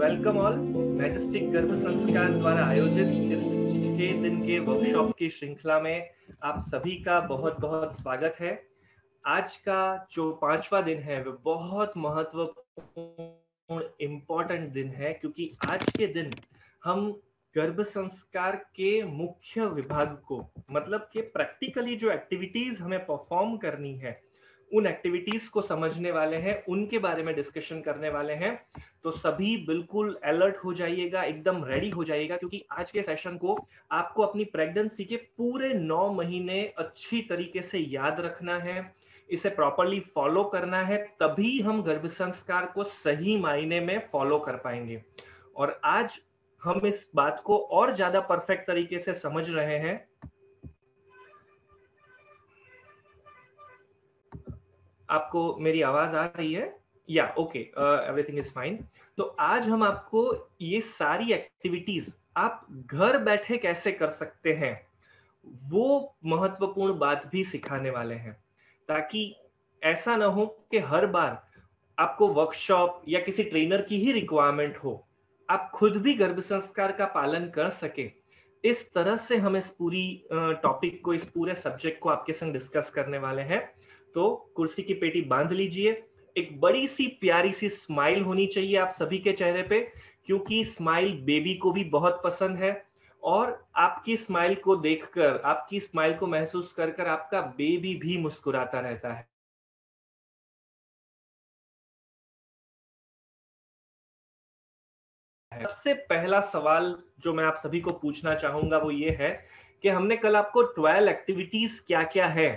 Welcome all. Majestic गर्भ संस्कार द्वारा आयोजित इस 6 दिन के वर्कशॉप की श्रृंखला में आप सभी का बहुत बहुत स्वागत है। आज का जो 5वां दिन है वह बहुत महत्वपूर्ण इम्पोर्टेंट दिन है, क्योंकि आज के दिन हम गर्भ संस्कार के मुख्य विभाग को, मतलब कि प्रैक्टिकली जो एक्टिविटीज हमें परफॉर्म करनी है उन एक्टिविटीज को समझने वाले हैं, उनके बारे में डिस्कशन करने वाले हैं। तो सभी बिल्कुल अलर्ट हो जाइएगा, एकदम रेडी हो जाइएगा, क्योंकि आज के सेशन को आपको अपनी प्रेगनेंसी के पूरे 9 महीने अच्छी तरीके से याद रखना है, इसे प्रॉपरली फॉलो करना है, तभी हम गर्भ संस्कार को सही मायने में फॉलो कर पाएंगे। और आज हम इस बात को और ज्यादा परफेक्ट तरीके से समझ रहे हैं। आपको मेरी आवाज आ रही है? या ओके, एवरीथिंग इज फाइन। तो आज हम आपको ये सारी एक्टिविटीज आप घर बैठे कैसे कर सकते हैं वो महत्वपूर्ण बात भी सिखाने वाले हैं, ताकि ऐसा ना हो कि हर बार आपको वर्कशॉप या किसी ट्रेनर की ही रिक्वायरमेंट हो, आप खुद भी गर्भ संस्कार का पालन कर सके। इस तरह से हम इस पूरी टॉपिक को, इस पूरे सब्जेक्ट को आपके संग डिस्कस करने वाले हैं। तो कुर्सी की पेटी बांध लीजिए, एक बड़ी सी प्यारी सी स्माइल होनी चाहिए आप सभी के चेहरे पे, क्योंकि स्माइल बेबी को भी बहुत पसंद है और आपकी स्माइल को देखकर, आपकी स्माइल को महसूस कर कर आपका बेबी भी मुस्कुराता रहता है। सबसे पहला सवाल जो मैं आप सभी को पूछना चाहूंगा वो ये है कि हमने कल आपको 12 एक्टिविटीज क्या क्या है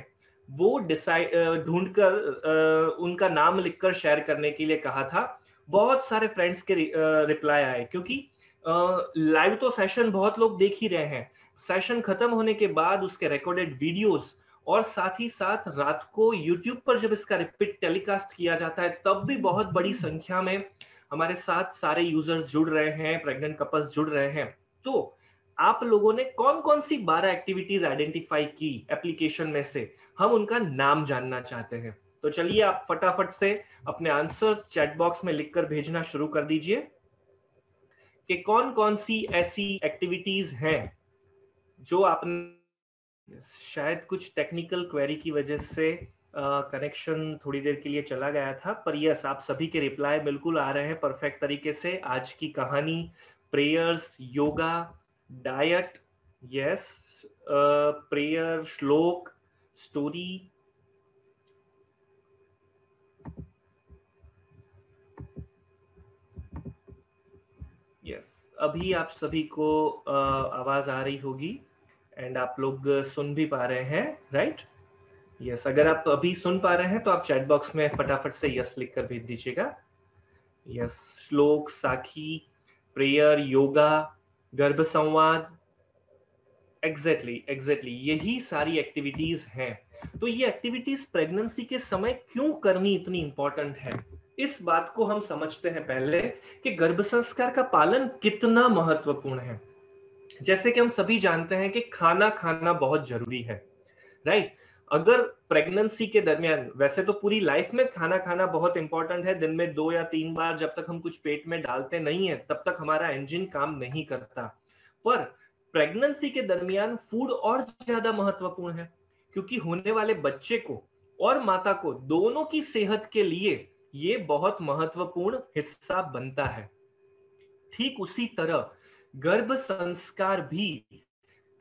वो डिसाइड ढूंढकर उनका नाम लिखकर शेयर करने के लिए कहा था। बहुत सारे फ्रेंड्स के रिप्लाई आए, क्योंकि लाइव तो सेशन बहुत लोग देख ही रहे हैं, सेशन खत्म होने के बाद उसके रिकॉर्डेड वीडियोस और साथ ही साथ रात को YouTube पर जब इसका रिपीट टेलीकास्ट किया जाता है तब भी बहुत बड़ी संख्या में हमारे साथ सारे यूजर्स जुड़ रहे हैं, प्रेग्नेंट कपल्स जुड़ रहे हैं। तो आप लोगों ने कौन कौन सी 12 एक्टिविटीज आइडेंटिफाई की एप्लीकेशन में से, हम उनका नाम जानना चाहते हैं। तो चलिए आप फटाफट से अपने आंसर्स चैट बॉक्स में लिखकर भेजना शुरू कर दीजिए कि कौन कौन सी ऐसी एक्टिविटीज हैं जो आपने, शायद कुछ टेक्निकल क्वेरी की वजह से कनेक्शन थोड़ी देर के लिए चला गया था, पर यस आप सभी के रिप्लाई बिल्कुल आ रहे हैं परफेक्ट तरीके से। आज की कहानी, prayers, yoga, diet, yes, prayer, श्लोक, स्टोरी, यस, अभी आप सभी को आवाज आ रही होगी एंड आप लोग सुन भी पा रहे हैं, राइट? यस, अगर आप अभी सुन पा रहे हैं तो आप चैट बॉक्स में फटाफट से यस लिखकर भेज दीजिएगा। यस, श्लोक, साखी, प्रेयर, योगा, गर्भ संवाद, एग्जैक्टली, यही सारी एक्टिविटीज हैं। तो ये एक्टिविटीज प्रेगनेंसी के समय क्यों करनी इतनी इंपॉर्टेंट है, इस बात को हम समझते हैं पहले कि गर्भ संस्कार का पालन कितना महत्वपूर्ण है। जैसे कि हम सभी जानते हैं कि खाना खाना बहुत जरूरी है, राइट? अगर प्रेगनेंसी के दरमियान, वैसे तो पूरी लाइफ में खाना खाना बहुत इंपॉर्टेंट है, दिन में 2 या 3 बार जब तक हम कुछ पेट में डालते नहीं है तब तक हमारा इंजन काम नहीं करता, पर प्रेगनेंसी के दरमियान फूड और ज्यादा महत्वपूर्ण है, क्योंकि होने वाले बच्चे को और माता को, दोनों की सेहत के लिए ये बहुत महत्वपूर्ण हिस्सा बनता है। ठीक उसी तरह गर्भ संस्कार भी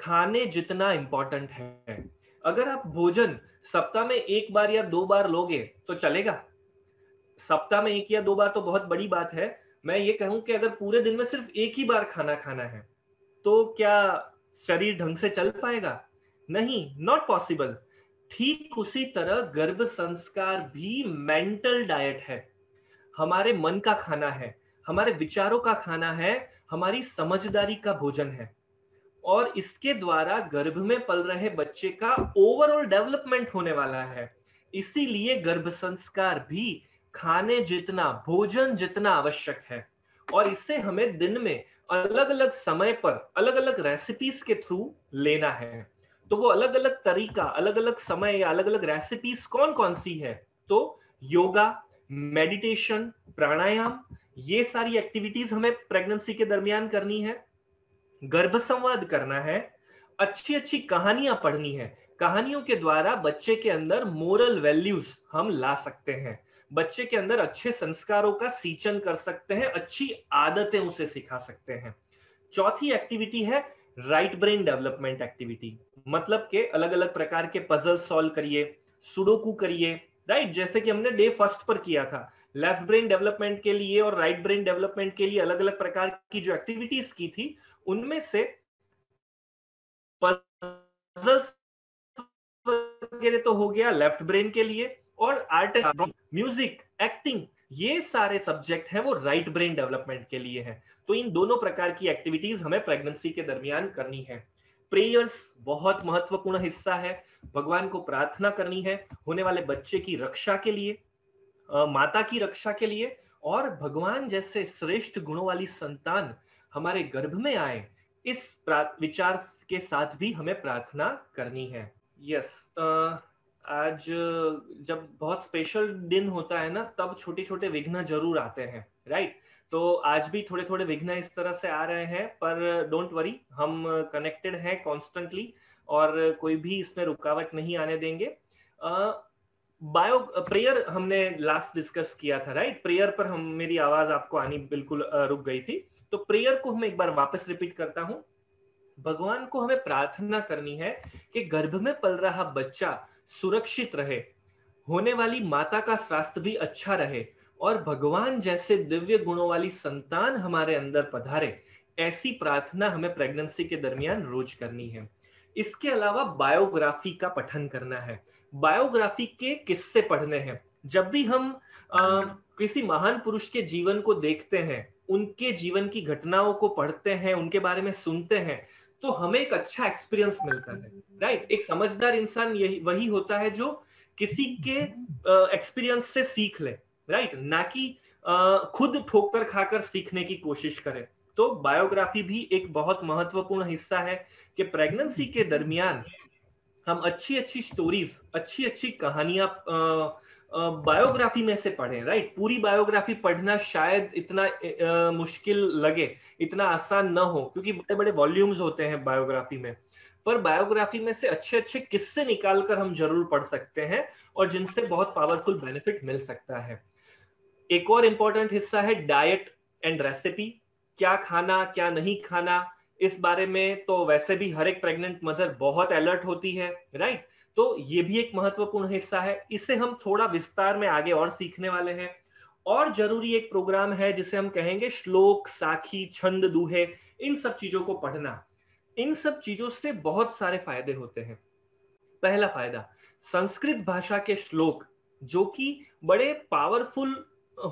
खाने जितना इंपॉर्टेंट है। अगर आप भोजन सप्ताह में 1 बार या 2 बार लोगे तो चलेगा। सप्ताह में 1 या 2 बार तो बहुत बड़ी बात है। मैं ये कहूं कि अगर पूरे दिन में सिर्फ 1 ही बार खाना खाना है तो क्या शरीर ढंग से चल पाएगा? नहीं, नॉट पॉसिबल। ठीक उसी तरह गर्भ संस्कार भी मेंटल डाइट है, हमारे मन का खाना है, हमारे विचारों का खाना है, हमारी समझदारी का भोजन है, और इसके द्वारा गर्भ में पल रहे बच्चे का ओवरऑल डेवलपमेंट होने वाला है। इसीलिए गर्भ संस्कार भी खाने जितना, भोजन जितना आवश्यक है, और इससे हमें दिन में अलग अलग समय पर अलग अलग रेसिपीज के थ्रू लेना है। तो वो अलग अलग तरीका, अलग अलग समय या अलग अलग रेसिपीज कौन कौन सी है? तो योगा, मेडिटेशन, प्राणायाम, ये सारी एक्टिविटीज हमें प्रेगनेंसी के दरमियान करनी है, गर्भ संवाद करना है, अच्छी अच्छी कहानियां पढ़नी है। कहानियों के द्वारा बच्चे के अंदर मोरल वैल्यूज हम ला सकते हैं, बच्चे के अंदर अच्छे संस्कारों का सींचन कर सकते हैं, अच्छी आदतें उसे सिखा सकते हैं। चौथी एक्टिविटी है राइट ब्रेन डेवलपमेंट एक्टिविटी, मतलब के अलग अलग प्रकार के पजल सॉल्व करिए, सुडोकू करिए, राइट, जैसे कि हमने डे फर्स्ट पर किया था। लेफ्ट ब्रेन डेवलपमेंट के लिए और राइट ब्रेन डेवलपमेंट के लिए अलग अलग प्रकार की जो एक्टिविटीज की थी, उनमें से पजल्स वगैरह तो हो गया लेफ्ट ब्रेन के लिए, और आर्ट एंड म्यूजिक, एक्टिंग, ये सारे सब्जेक्ट हैं वो राइट ब्रेन डेवलपमेंट के लिए हैं। तो इन दोनों प्रकार की एक्टिविटीज हमें प्रेगनेंसी के दरमियान करनी है। प्रेयर्स बहुत महत्वपूर्ण हिस्सा है, भगवान को प्रार्थना करनी है होने वाले बच्चे की रक्षा के लिए, माता की रक्षा के लिए, और भगवान जैसे श्रेष्ठ गुणों वाली संतान हमारे गर्भ में आए, इस विचार के साथ भी हमें प्रार्थना करनी है। यस, आज जब बहुत स्पेशल दिन होता है ना, तब छोटे छोटे विघ्न जरूर आते हैं, राइट। तो आज भी थोड़े थोड़े विघ्न इस तरह से आ रहे हैं, पर डोंट वरी, हम कनेक्टेड हैं कॉन्स्टेंटली और कोई भी इसमें रुकावट नहीं आने देंगे। प्रेयर हमने लास्ट डिस्कस किया था, राइट। प्रेयर पर हम, मेरी आवाज आपको आनी बिल्कुल रुक गई थी, तो प्रेयर को मैं एक बार वापस रिपीट करता हूँ। भगवान को हमें प्रार्थना करनी है कि गर्भ में पल रहा बच्चा सुरक्षित रहे, होने वाली माता का स्वास्थ्य भी अच्छा रहे, और भगवान जैसे दिव्य गुणों वाली संतान हमारे अंदर पधारे, ऐसी प्रार्थना हमें प्रेगनेंसी के दरमियान रोज करनी है। इसके अलावा बायोग्राफी का पठन करना है, बायोग्राफी के किस्से पढ़ने हैं। जब भी हम किसी महान पुरुष के जीवन को देखते हैं, उनके जीवन की घटनाओं को पढ़ते हैं, उनके बारे में सुनते हैं, तो हमें एक अच्छा एक्सपीरियंस मिलता है, राइट। एक समझदार इंसान यही वही होता है जो किसी के एक्सपीरियंस से सीख ले, राइट, ना कि खुद ठोकर खाकर सीखने की कोशिश करें। तो बायोग्राफी भी एक बहुत महत्वपूर्ण हिस्सा है कि प्रेगनेंसी के दरमियान हम अच्छी अच्छी स्टोरीज, अच्छी अच्छी कहानियां बायोग्राफी में से पढ़ें, राइट। पूरी बायोग्राफी पढ़ना शायद इतना मुश्किल लगे, इतना आसान ना हो, क्योंकि बड़े बड़े वॉल्यूम्स होते हैं बायोग्राफी में, पर बायोग्राफी में से अच्छे अच्छे किस्से निकालकर हम जरूर पढ़ सकते हैं और जिनसे बहुत पावरफुल बेनिफिट मिल सकता है। एक और इंपॉर्टेंट हिस्सा है डाइट एंड रेसिपी, क्या खाना क्या नहीं खाना, इस बारे में तो वैसे भी हर एक प्रेग्नेंट मदर बहुत अलर्ट होती है, राइट। तो ये भी एक महत्वपूर्ण हिस्सा है, इसे हम थोड़ा विस्तार में आगे और सीखने वाले हैं। और जरूरी एक प्रोग्राम है जिसे हम कहेंगे श्लोक, साखी, छंद, दूहे, इन सब चीजों को पढ़ना। इन सब चीजों से बहुत सारे फायदे होते हैं। पहला फायदा, संस्कृत भाषा के श्लोक जो कि बड़े पावरफुल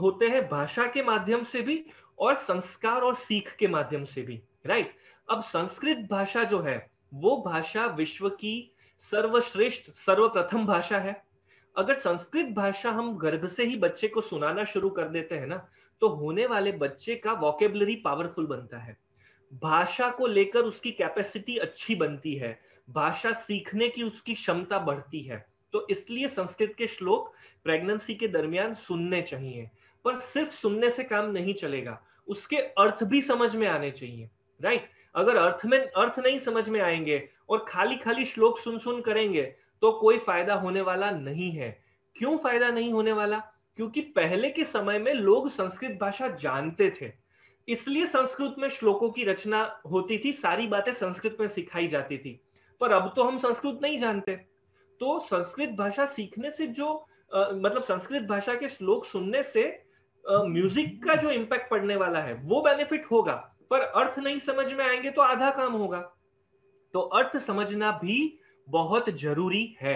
होते हैं, भाषा के माध्यम से भी और संस्कार और सीख के माध्यम से भी, राइट। अब संस्कृत भाषा जो है वो भाषा विश्व की सर्वश्रेष्ठ, सर्वप्रथम भाषा है। अगर संस्कृत भाषा हम गर्भ से ही बच्चे को सुनाना शुरू कर देते हैं ना, तो होने वाले बच्चे का वोकेबुलरी पावरफुल बनता है, भाषा को लेकर उसकी कैपेसिटी अच्छी बनती है, भाषा सीखने की उसकी क्षमता बढ़ती है। तो इसलिए संस्कृत के श्लोक प्रेगनेंसी के दरमियान सुनने चाहिए, पर सिर्फ सुनने से काम नहीं चलेगा, उसके अर्थ भी समझ में आने चाहिए, राइट। अगर अर्थ नहीं समझ में आएंगे और खाली खाली श्लोक सुन सुन करेंगे तो कोई फायदा होने वाला नहीं है। क्यों फायदा नहीं होने वाला? क्योंकि पहले के समय में लोग संस्कृत भाषा जानते थे, इसलिए संस्कृत में श्लोकों की रचना होती थी, सारी बातें संस्कृत में सिखाई जाती थी। पर अब तो हम संस्कृत नहीं जानते, तो संस्कृत भाषा सीखने से जो मतलब संस्कृत भाषा के श्लोक सुनने से म्यूजिक का जो इम्पैक्ट पड़ने वाला है वो बेनिफिट होगा, पर अर्थ नहीं समझ में आएंगे तो आधा काम होगा। तो अर्थ समझना भी बहुत जरूरी है।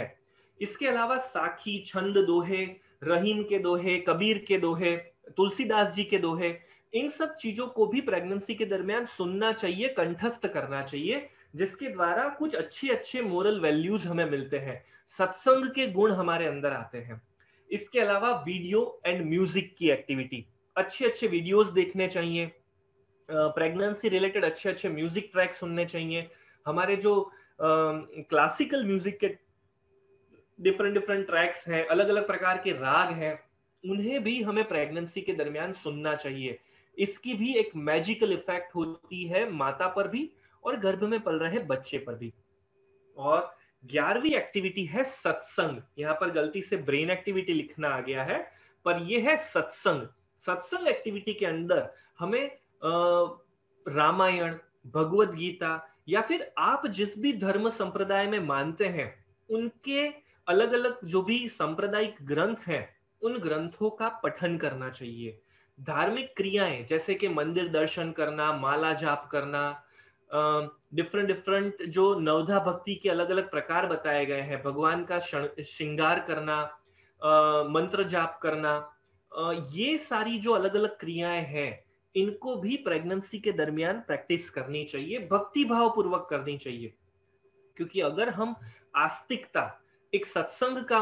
इसके अलावा साखी, छंद, दोहे, रहीम के दोहे, कबीर के दोहे, तुलसीदास जी के दोहे, इन सब चीजों को भी प्रेगनेंसी के दरमियान सुनना चाहिए, कंठस्थ करना चाहिए, जिसके द्वारा कुछ अच्छे अच्छे मोरल वैल्यूज हमें मिलते हैं, सत्संग के गुण हमारे अंदर आते हैं। इसके अलावा वीडियो एंड म्यूजिक की एक्टिविटी, अच्छे अच्छे वीडियोज देखने चाहिए, प्रेगनेंसी रिलेटेड अच्छे अच्छे म्यूजिक ट्रैक सुनने चाहिए। हमारे जो क्लासिकल म्यूजिक के डिफरेंट डिफरेंट ट्रैक्स हैं, अलग अलग प्रकार के राग हैं, उन्हें भी हमें प्रेगनेंसी के दरमियान सुनना चाहिए। इसकी भी एक मैजिकल इफेक्ट होती है माता पर भी और गर्भ में पल रहे बच्चे पर भी। और 11वीं एक्टिविटी है सत्संग। यहाँ पर गलती से ब्रेन एक्टिविटी लिखना आ गया है, पर यह है सत्संग। सत्संग एक्टिविटी के अंदर हमें रामायण, भगवत गीता या फिर आप जिस भी धर्म संप्रदाय में मानते हैं उनके अलग अलग जो भी सांप्रदायिक ग्रंथ हैं उन ग्रंथों का पठन करना चाहिए। धार्मिक क्रियाएं जैसे कि मंदिर दर्शन करना, माला जाप करना, डिफरेंट जो नवधा भक्ति के अलग अलग प्रकार बताए गए हैं, भगवान का श्रृंगार करना, मंत्र जाप करना, ये सारी जो अलग अलग क्रियाएं हैं इनको भी प्रेगनेंसी के दरमियान प्रैक्टिस करनी चाहिए, भक्ति भाव पूर्वक करनी चाहिए। क्योंकि अगर हम आस्तिकता, एक सत्संग का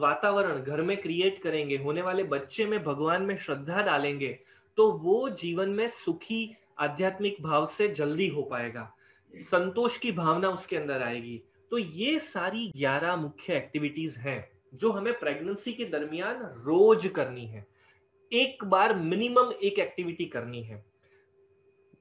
वातावरण घर में क्रिएट करेंगे, होने वाले बच्चे में भगवान में श्रद्धा डालेंगे, तो वो जीवन में सुखी आध्यात्मिक भाव से जल्दी हो पाएगा, संतोष की भावना उसके अंदर आएगी। तो ये सारी 11 मुख्य एक्टिविटीज हैं जो हमें प्रेगनेंसी के दरमियान रोज करनी है। एक बार मिनिमम एक एक्टिविटी करनी है।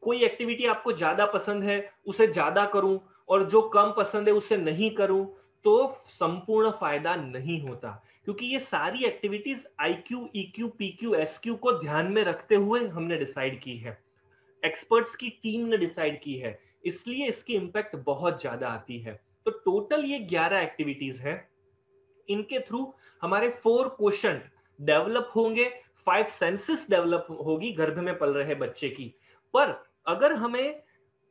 कोई एक्टिविटी आपको ज्यादा पसंद है उसे ज्यादा करूं और जो कम पसंद है उसे नहीं करूं तो संपूर्ण फायदा नहीं होता, क्योंकि ये सारी activities IQ, EQ, PQ, SQ को ध्यान में रखते हुए हमने डिसाइड की है, एक्सपर्ट्स की टीम ने डिसाइड की है, इसलिए इसकी इंपैक्ट बहुत ज्यादा आती है। तो टोटल ये 11 एक्टिविटीज हैं। इनके थ्रू हमारे 4 क्वेश्चन डेवलप होंगे, 5 सेंसेस डेवलप होगी गर्भ में पल रहे बच्चे की। पर अगर हमें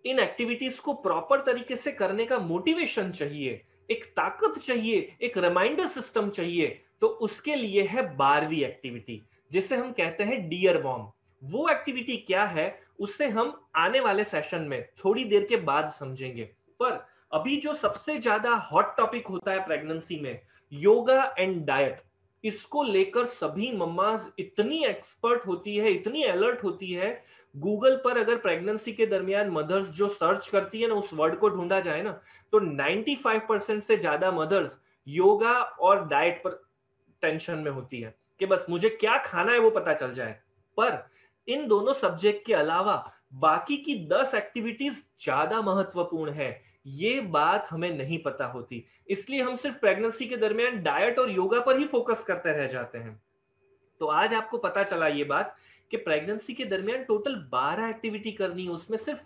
इन एक्टिविटीज को प्रॉपर तरीके से करने का मोटिवेशन चाहिए, एक ताकत चाहिए, एक रिमाइंडर सिस्टम चाहिए, तो उसके लिए है 12वीं एक्टिविटी, जिसे हम कहते हैं डियर मॉम। वो एक्टिविटी क्या है उसे हम आने वाले सेशन में थोड़ी देर के बाद समझेंगे। पर अभी जो सबसे ज्यादा हॉट टॉपिक होता है प्रेगनेंसी में, योगा एंड डाइट, इसको लेकर सभी मम्माज इतनी एक्सपर्ट होती है, इतनी अलर्ट होती है। गूगल पर अगर प्रेगनेंसी के दरमियान मदर्स जो सर्च करती है ना, उस वर्ड को ढूंढा जाए ना, तो 95% से ज्यादा मदर्स योगा और डाइट पर टेंशन में होती है कि बस मुझे क्या खाना है वो पता चल जाए। पर इन दोनों सब्जेक्ट के अलावा बाकी की 10 एक्टिविटीज ज्यादा महत्वपूर्ण है, ये बात हमें नहीं पता होती। इसलिए हम सिर्फ प्रेगनेंसी के दरमियान डाइट और योगा पर ही फोकस करते रह जाते हैं। तो आज आपको पता चला ये बात कि प्रेगनेंसी के दरमियान टोटल 12 एक्टिविटी करनी है, उसमें सिर्फ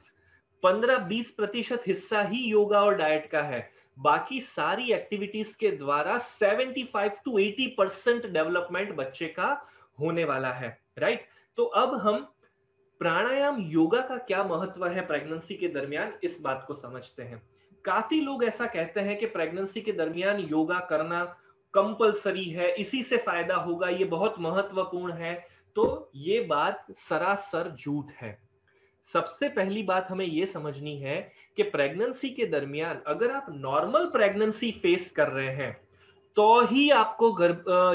15-20% हिस्सा ही योगा और डाइट का है। बाकी सारी एक्टिविटीज के द्वारा 75-80% डेवलपमेंट बच्चे का होने वाला है, राइट। तो अब हम प्राणायाम, योगा का क्या महत्व है प्रेगनेंसी के दरमियान, इस बात को समझते हैं। काफी लोग ऐसा कहते हैं कि प्रेगनेंसी के दरमियान योगा करना कंपलसरी है, इसी से फायदा होगा, ये बहुत महत्वपूर्ण है। तो ये बात सरासर झूठ है। सबसे पहली बात हमें ये समझनी है कि प्रेगनेंसी के दरमियान अगर आप नॉर्मल प्रेगनेंसी फेस कर रहे हैं तो ही आपको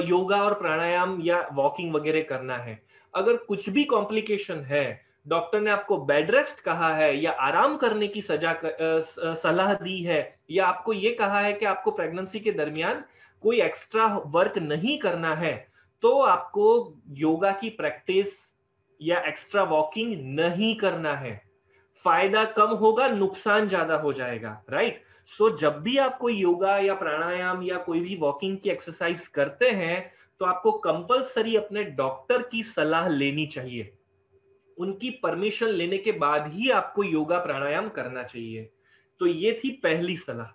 योगा और प्राणायाम या वॉकिंग वगैरह करना है। अगर कुछ भी कॉम्प्लिकेशन है, डॉक्टर ने आपको बेड रेस्ट कहा है या आराम करने की सलाह दी है, या आपको ये कहा है कि आपको प्रेगनेंसी के दरमियान कोई एक्स्ट्रा वर्क नहीं करना है, तो आपको योगा की प्रैक्टिस या एक्स्ट्रा वॉकिंग नहीं करना है। फायदा कम होगा, नुकसान ज्यादा हो जाएगा, राइट। सो जब भी आप कोई योगा या प्राणायाम या कोई भी वॉकिंग की एक्सरसाइज करते हैं तो आपको कंपलसरी अपने डॉक्टर की सलाह लेनी चाहिए। उनकी परमिशन लेने के बाद ही आपको योगा प्राणायाम करना चाहिए। तो ये थी पहली सलाह।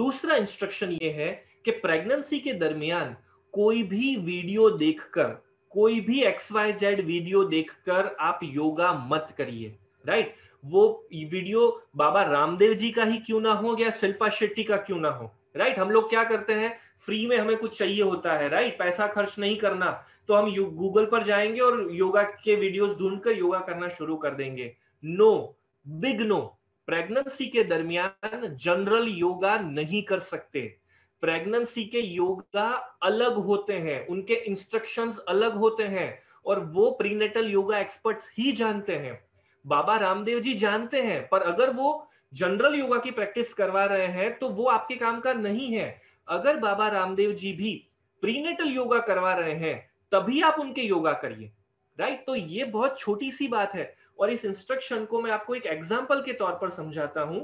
दूसरा इंस्ट्रक्शन ये है कि प्रेगनेंसी के दरमियान कोई भी वीडियो देखकर, कोई भी XYZ वीडियो देखकर आप योगा मत करिए, राइट। वो वीडियो बाबा रामदेव जी का ही क्यों ना हो या शिल्पा शेट्टी का क्यों ना हो, राइट। हम लोग क्या करते हैं, फ्री में हमें कुछ चाहिए होता है, राइट, पैसा खर्च नहीं करना, तो हम गूगल पर जाएंगे और योगा के वीडियोस ढूंढकर योगा करना शुरू कर देंगे। No, big no. प्रेगनेंसी के दरमियान जनरल योगा नहीं कर सकते। प्रेगनेंसी के योगा अलग होते हैं, उनके इंस्ट्रक्शंस अलग होते हैं और वो प्रीनेटल योगा एक्सपर्ट्स ही जानते हैं, बाबा रामदेव जी जानते हैं। पर अगर वो जनरल योगा की प्रैक्टिस करवा रहे हैं तो वो आपके काम का नहीं है। अगर बाबा रामदेव जी भी प्रीनेटल योगा करवा रहे हैं तभी आप उनके योगा करिए, राइट। तो ये बहुत छोटी सी बात है और इस इंस्ट्रक्शन को मैं आपको एक एग्जाम्पल के तौर पर समझाता हूं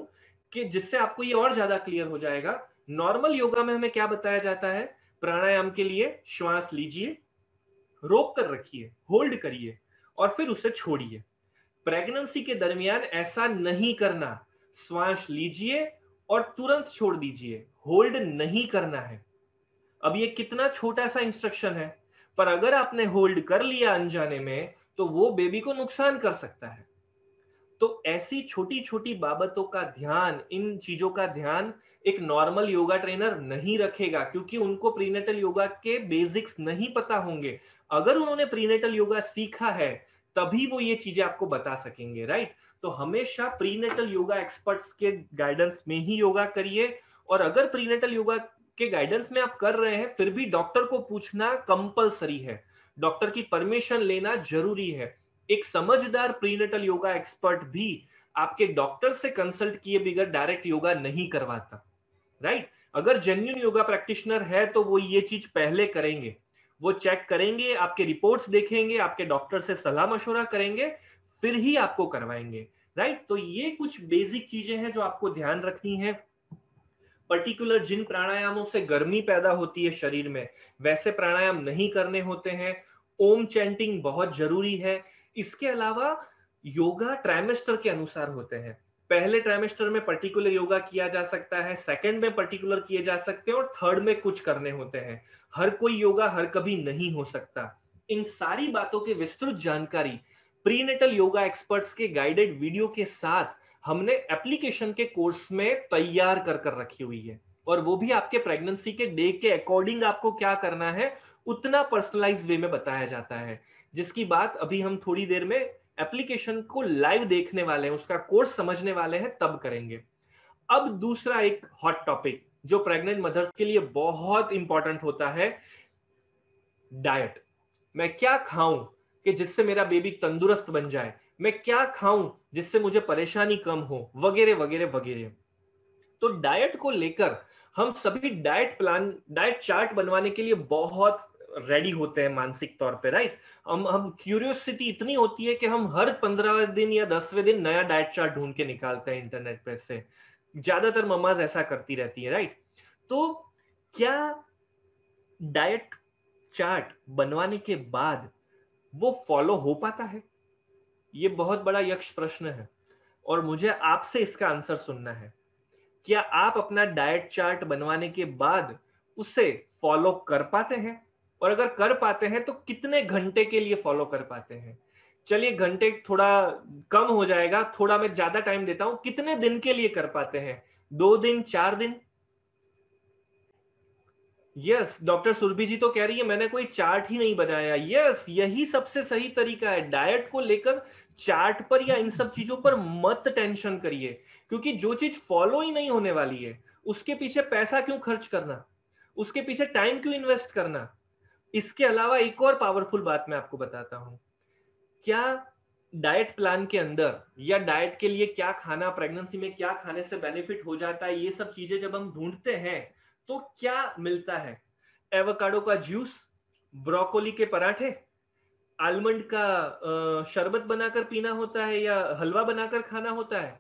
कि जिससे आपको ये और ज्यादा क्लियर हो जाएगा। नॉर्मल योगा में हमें क्या बताया जाता है, प्राणायाम के लिए श्वास लीजिए, रोक कर रखिए, होल्ड करिए और फिर उसे छोड़िए। प्रेगनेंसी के दरमियान ऐसा नहीं करना, श्वास लीजिए और तुरंत छोड़ दीजिए, होल्ड नहीं करना है। अब ये कितना छोटा सा इंस्ट्रक्शन है, पर अगर आपने होल्ड कर लिया अनजाने में तो वो बेबी को नुकसान कर सकता है। तो ऐसी छोटी छोटी बाबतों का ध्यान, इन चीजों का ध्यान एक नॉर्मल योगा ट्रेनर नहीं रखेगा, क्योंकि उनको प्रीनेटल योगा के बेसिक्स नहीं पता होंगे। अगर उन्होंने प्रीनेटल योगा सीखा है तभी वो ये चीजें आपको बता सकेंगे, राइट। तो हमेशा प्रीनेटल योगा एक्सपर्ट्स के गाइडेंस में ही योगा करिए, और अगर प्रीनेटल योगा के गाइडेंस में आप कर रहे हैं फिर भी डॉक्टर को पूछना कंपलसरी है, डॉक्टर की परमिशन लेना जरूरी है। एक समझदार प्रीनेटल योगा एक्सपर्ट भी आपके डॉक्टर से कंसल्ट किए बगैर डायरेक्ट योगा नहीं करवाता, राइट। अगर जेन्युइन योगा प्रैक्टिशनर है तो वो ये चीज पहले करेंगे, वो चेक करेंगे, आपके रिपोर्ट्स देखेंगे, आपके डॉक्टर से सलाह मशवरा करेंगे, फिर ही आपको करवाएंगे, राइट। तो ये कुछ बेसिक चीजें हैं जो आपको ध्यान रखनी है। पर्टिकुलर जिन प्राणायामों से गर्मी पैदा होती है शरीर में वैसे प्राणायाम नहीं करने होते हैं। ओम चैंटिंग बहुत जरूरी है। इसके अलावा योगा ट्राइमेस्टर के अनुसार होते हैं। पहले ट्राइमेस्टर में पर्टिकुलर योगा किया जा सकता है, सेकंड में पर्टिकुलर किए जा सकते हैं और थर्ड में कुछ करने होते हैं। हर कोई योगा हर कभी नहीं हो सकता। इन सारी बातों के विस्तृत जानकारी प्रीनेटल योगा एक्सपर्ट्स के गाइडेड वीडियो के साथ हमने एप्लीकेशन के कोर्स में तैयार कर रखी हुई है, और वो भी आपके प्रेगनेंसी के डे के अकॉर्डिंग आपको क्या करना है उतना पर्सनलाइज वे में बताया जाता है, जिसकी बात अभी हम थोड़ी देर में एप्लीकेशन को लाइव देखने वाले हैं, उसका कोर्स समझने वाले हैं, तब करेंगे। अब दूसरा एक हॉट टॉपिक जो प्रेग्नेंट मदर्स के लिए बहुत इंपॉर्टेंट होता है, डाइट। मैं क्या खाऊं कि जिससे मेरा बेबी तंदुरुस्त बन जाए, मैं क्या खाऊं जिससे मुझे परेशानी कम हो, वगैरह वगैरह वगैरह। तो डाइट को लेकर हम सभी डाइट प्लान, डाइट चार्ट बनवाने के लिए बहुत रेडी होते हैं मानसिक तौर पे, राइट। हम क्यूरियोसिटी इतनी होती है कि हम हर 15वें दिन या 10वें दिन नया डाइट चार्ट ढूंढ के निकालते हैं इंटरनेट पे से। ज्यादातर मम्माज ऐसा करती रहती है, राइट। तो क्या डाइट चार्ट बनवाने के बाद वो फॉलो हो पाता है? ये बहुत बड़ा यक्ष प्रश्न है और मुझे आपसे इसका आंसर सुनना है। क्या आप अपना डाइट चार्ट बनवाने के बाद उसे फॉलो कर पाते हैं, और अगर कर पाते हैं तो कितने घंटे के लिए फॉलो कर पाते हैं? चलिए घंटे थोड़ा कम हो जाएगा, थोड़ा मैं ज्यादा टाइम देता हूं, कितने दिन के लिए कर पाते हैं? 2 दिन, 4 दिन? यस, डॉक्टर सुरभि जी तो कह रही है मैंने कोई चार्ट ही नहीं बनाया। यस, यही सबसे सही तरीका है। डाइट को लेकर चार्ट पर या इन सब चीजों पर मत टेंशन करिए, क्योंकि जो चीज फॉलो ही नहीं होने वाली है उसके पीछे पैसा क्यों खर्च करना, उसके पीछे टाइम क्यों इन्वेस्ट करना। इसके अलावा एक और पावरफुल बात मैं आपको बताता हूं। क्या डाइट प्लान के अंदर या डाइट के लिए क्या खाना, प्रेगनेंसी में क्या खाने से बेनिफिट हो जाता है, ये सब चीजें जब हम ढूंढते हैं तो क्या मिलता है? एवोकाडो का जूस, ब्रोकोली के पराठे, आलमंड का शरबत बनाकर पीना होता है या हलवा बनाकर खाना होता है।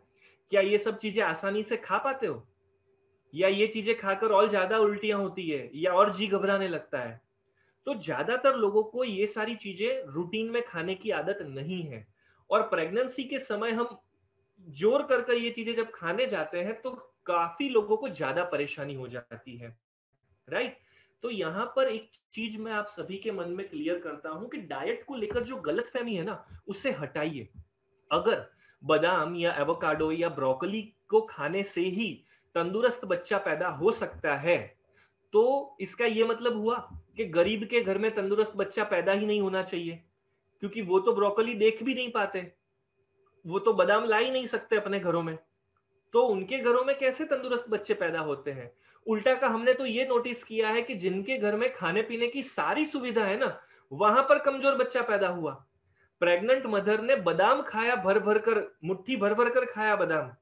क्या ये सब चीजें आसानी से खा पाते हो, या ये चीजें खाकर और ज्यादा उल्टियां होती है या और जी घबराने लगता है? तो ज्यादातर लोगों को ये सारी चीजें रूटीन में खाने की आदत नहीं है, और प्रेगनेंसी के समय हम जोर कर ये चीजें जब खाने जाते हैं तो काफी लोगों को ज्यादा परेशानी हो जाती है, राइट। तो यहाँ पर एक चीज मैं आप सभी के मन में क्लियर करता हूं कि डाइट को लेकर जो गलतफहमी है ना उसे हटाइए। अगर बादाम या एवोकाडो या ब्रोकोली को खाने से ही तंदुरुस्त बच्चा पैदा हो सकता है तो इसका ये मतलब हुआ कि गरीब के घर में तंदुरुस्त बच्चा पैदा ही नहीं होना चाहिए, क्योंकि वो तो ब्रोकोली देख भी नहीं पाते, वो तो बादाम ला ही नहीं सकते अपने घरों में, तो उनके घरों में कैसे तंदुरुस्त बच्चे पैदा होते हैं। उल्टा का हमने तो ये नोटिस किया है कि जिनके घर में खाने पीने की सारी सुविधा है ना वहां पर कमजोर बच्चा पैदा हुआ। प्रेग्नेंट मदर ने बादाम खाया, भर भर कर, मुट्ठी भर भर कर खाया बादाम,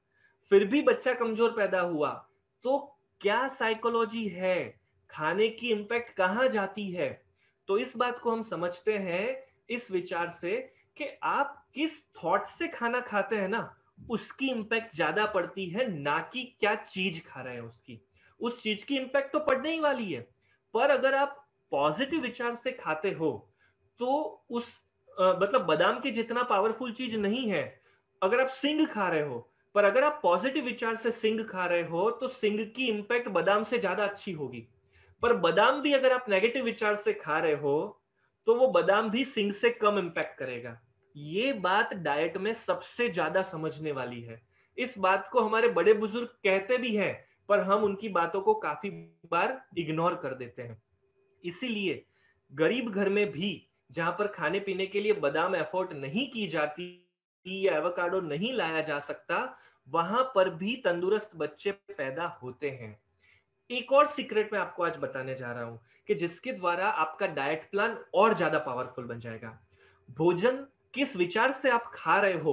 फिर भी बच्चा कमजोर पैदा हुआ। तो क्या साइकोलॉजी है, खाने की इंपैक्ट कहाँ जाती है? तो इस बात को हम समझते हैं इस विचार से कि आप किस थॉट से खाना खाते हैं ना, उसकी इंपैक्ट ज्यादा पड़ती है, ना कि क्या चीज खा रहे हैं उसकी। उस चीज की इंपैक्ट तो पड़ने ही वाली है, पर अगर आप पॉजिटिव विचार से खाते हो तो उस मतलब बादाम के जितना पावरफुल चीज नहीं है। अगर आप सिंग खा रहे हो, पर अगर आप पॉजिटिव विचार से सिंग खा रहे हो तो सिंग की इंपैक्ट बादाम से ज्यादा अच्छी होगी। पर बादाम भी अगर आप नेगेटिव विचार से खा रहे हो तो वो बादाम भी सिंग से कम इंपैक्ट करेगा। ये बात डाइट में सबसे ज्यादा समझने वाली है। इस बात को हमारे बड़े बुजुर्ग कहते भी हैं, पर हम उनकी बातों को काफी बार इग्नोर कर देते हैं। इसीलिए गरीब घर में भी जहां पर खाने पीने के लिए बादाम एफोर्ड नहीं की जाती या एवोकाडो नहीं लाया जा सकता, वहां पर भी तंदुरुस्त बच्चे पैदा होते हैं। एक और सीक्रेट मैं आपको आज बताने जा रहा हूं कि जिसके द्वारा आपका डाइट प्लान और ज्यादा पावरफुल बन जाएगा। भोजन किस विचार से आप खा रहे हो,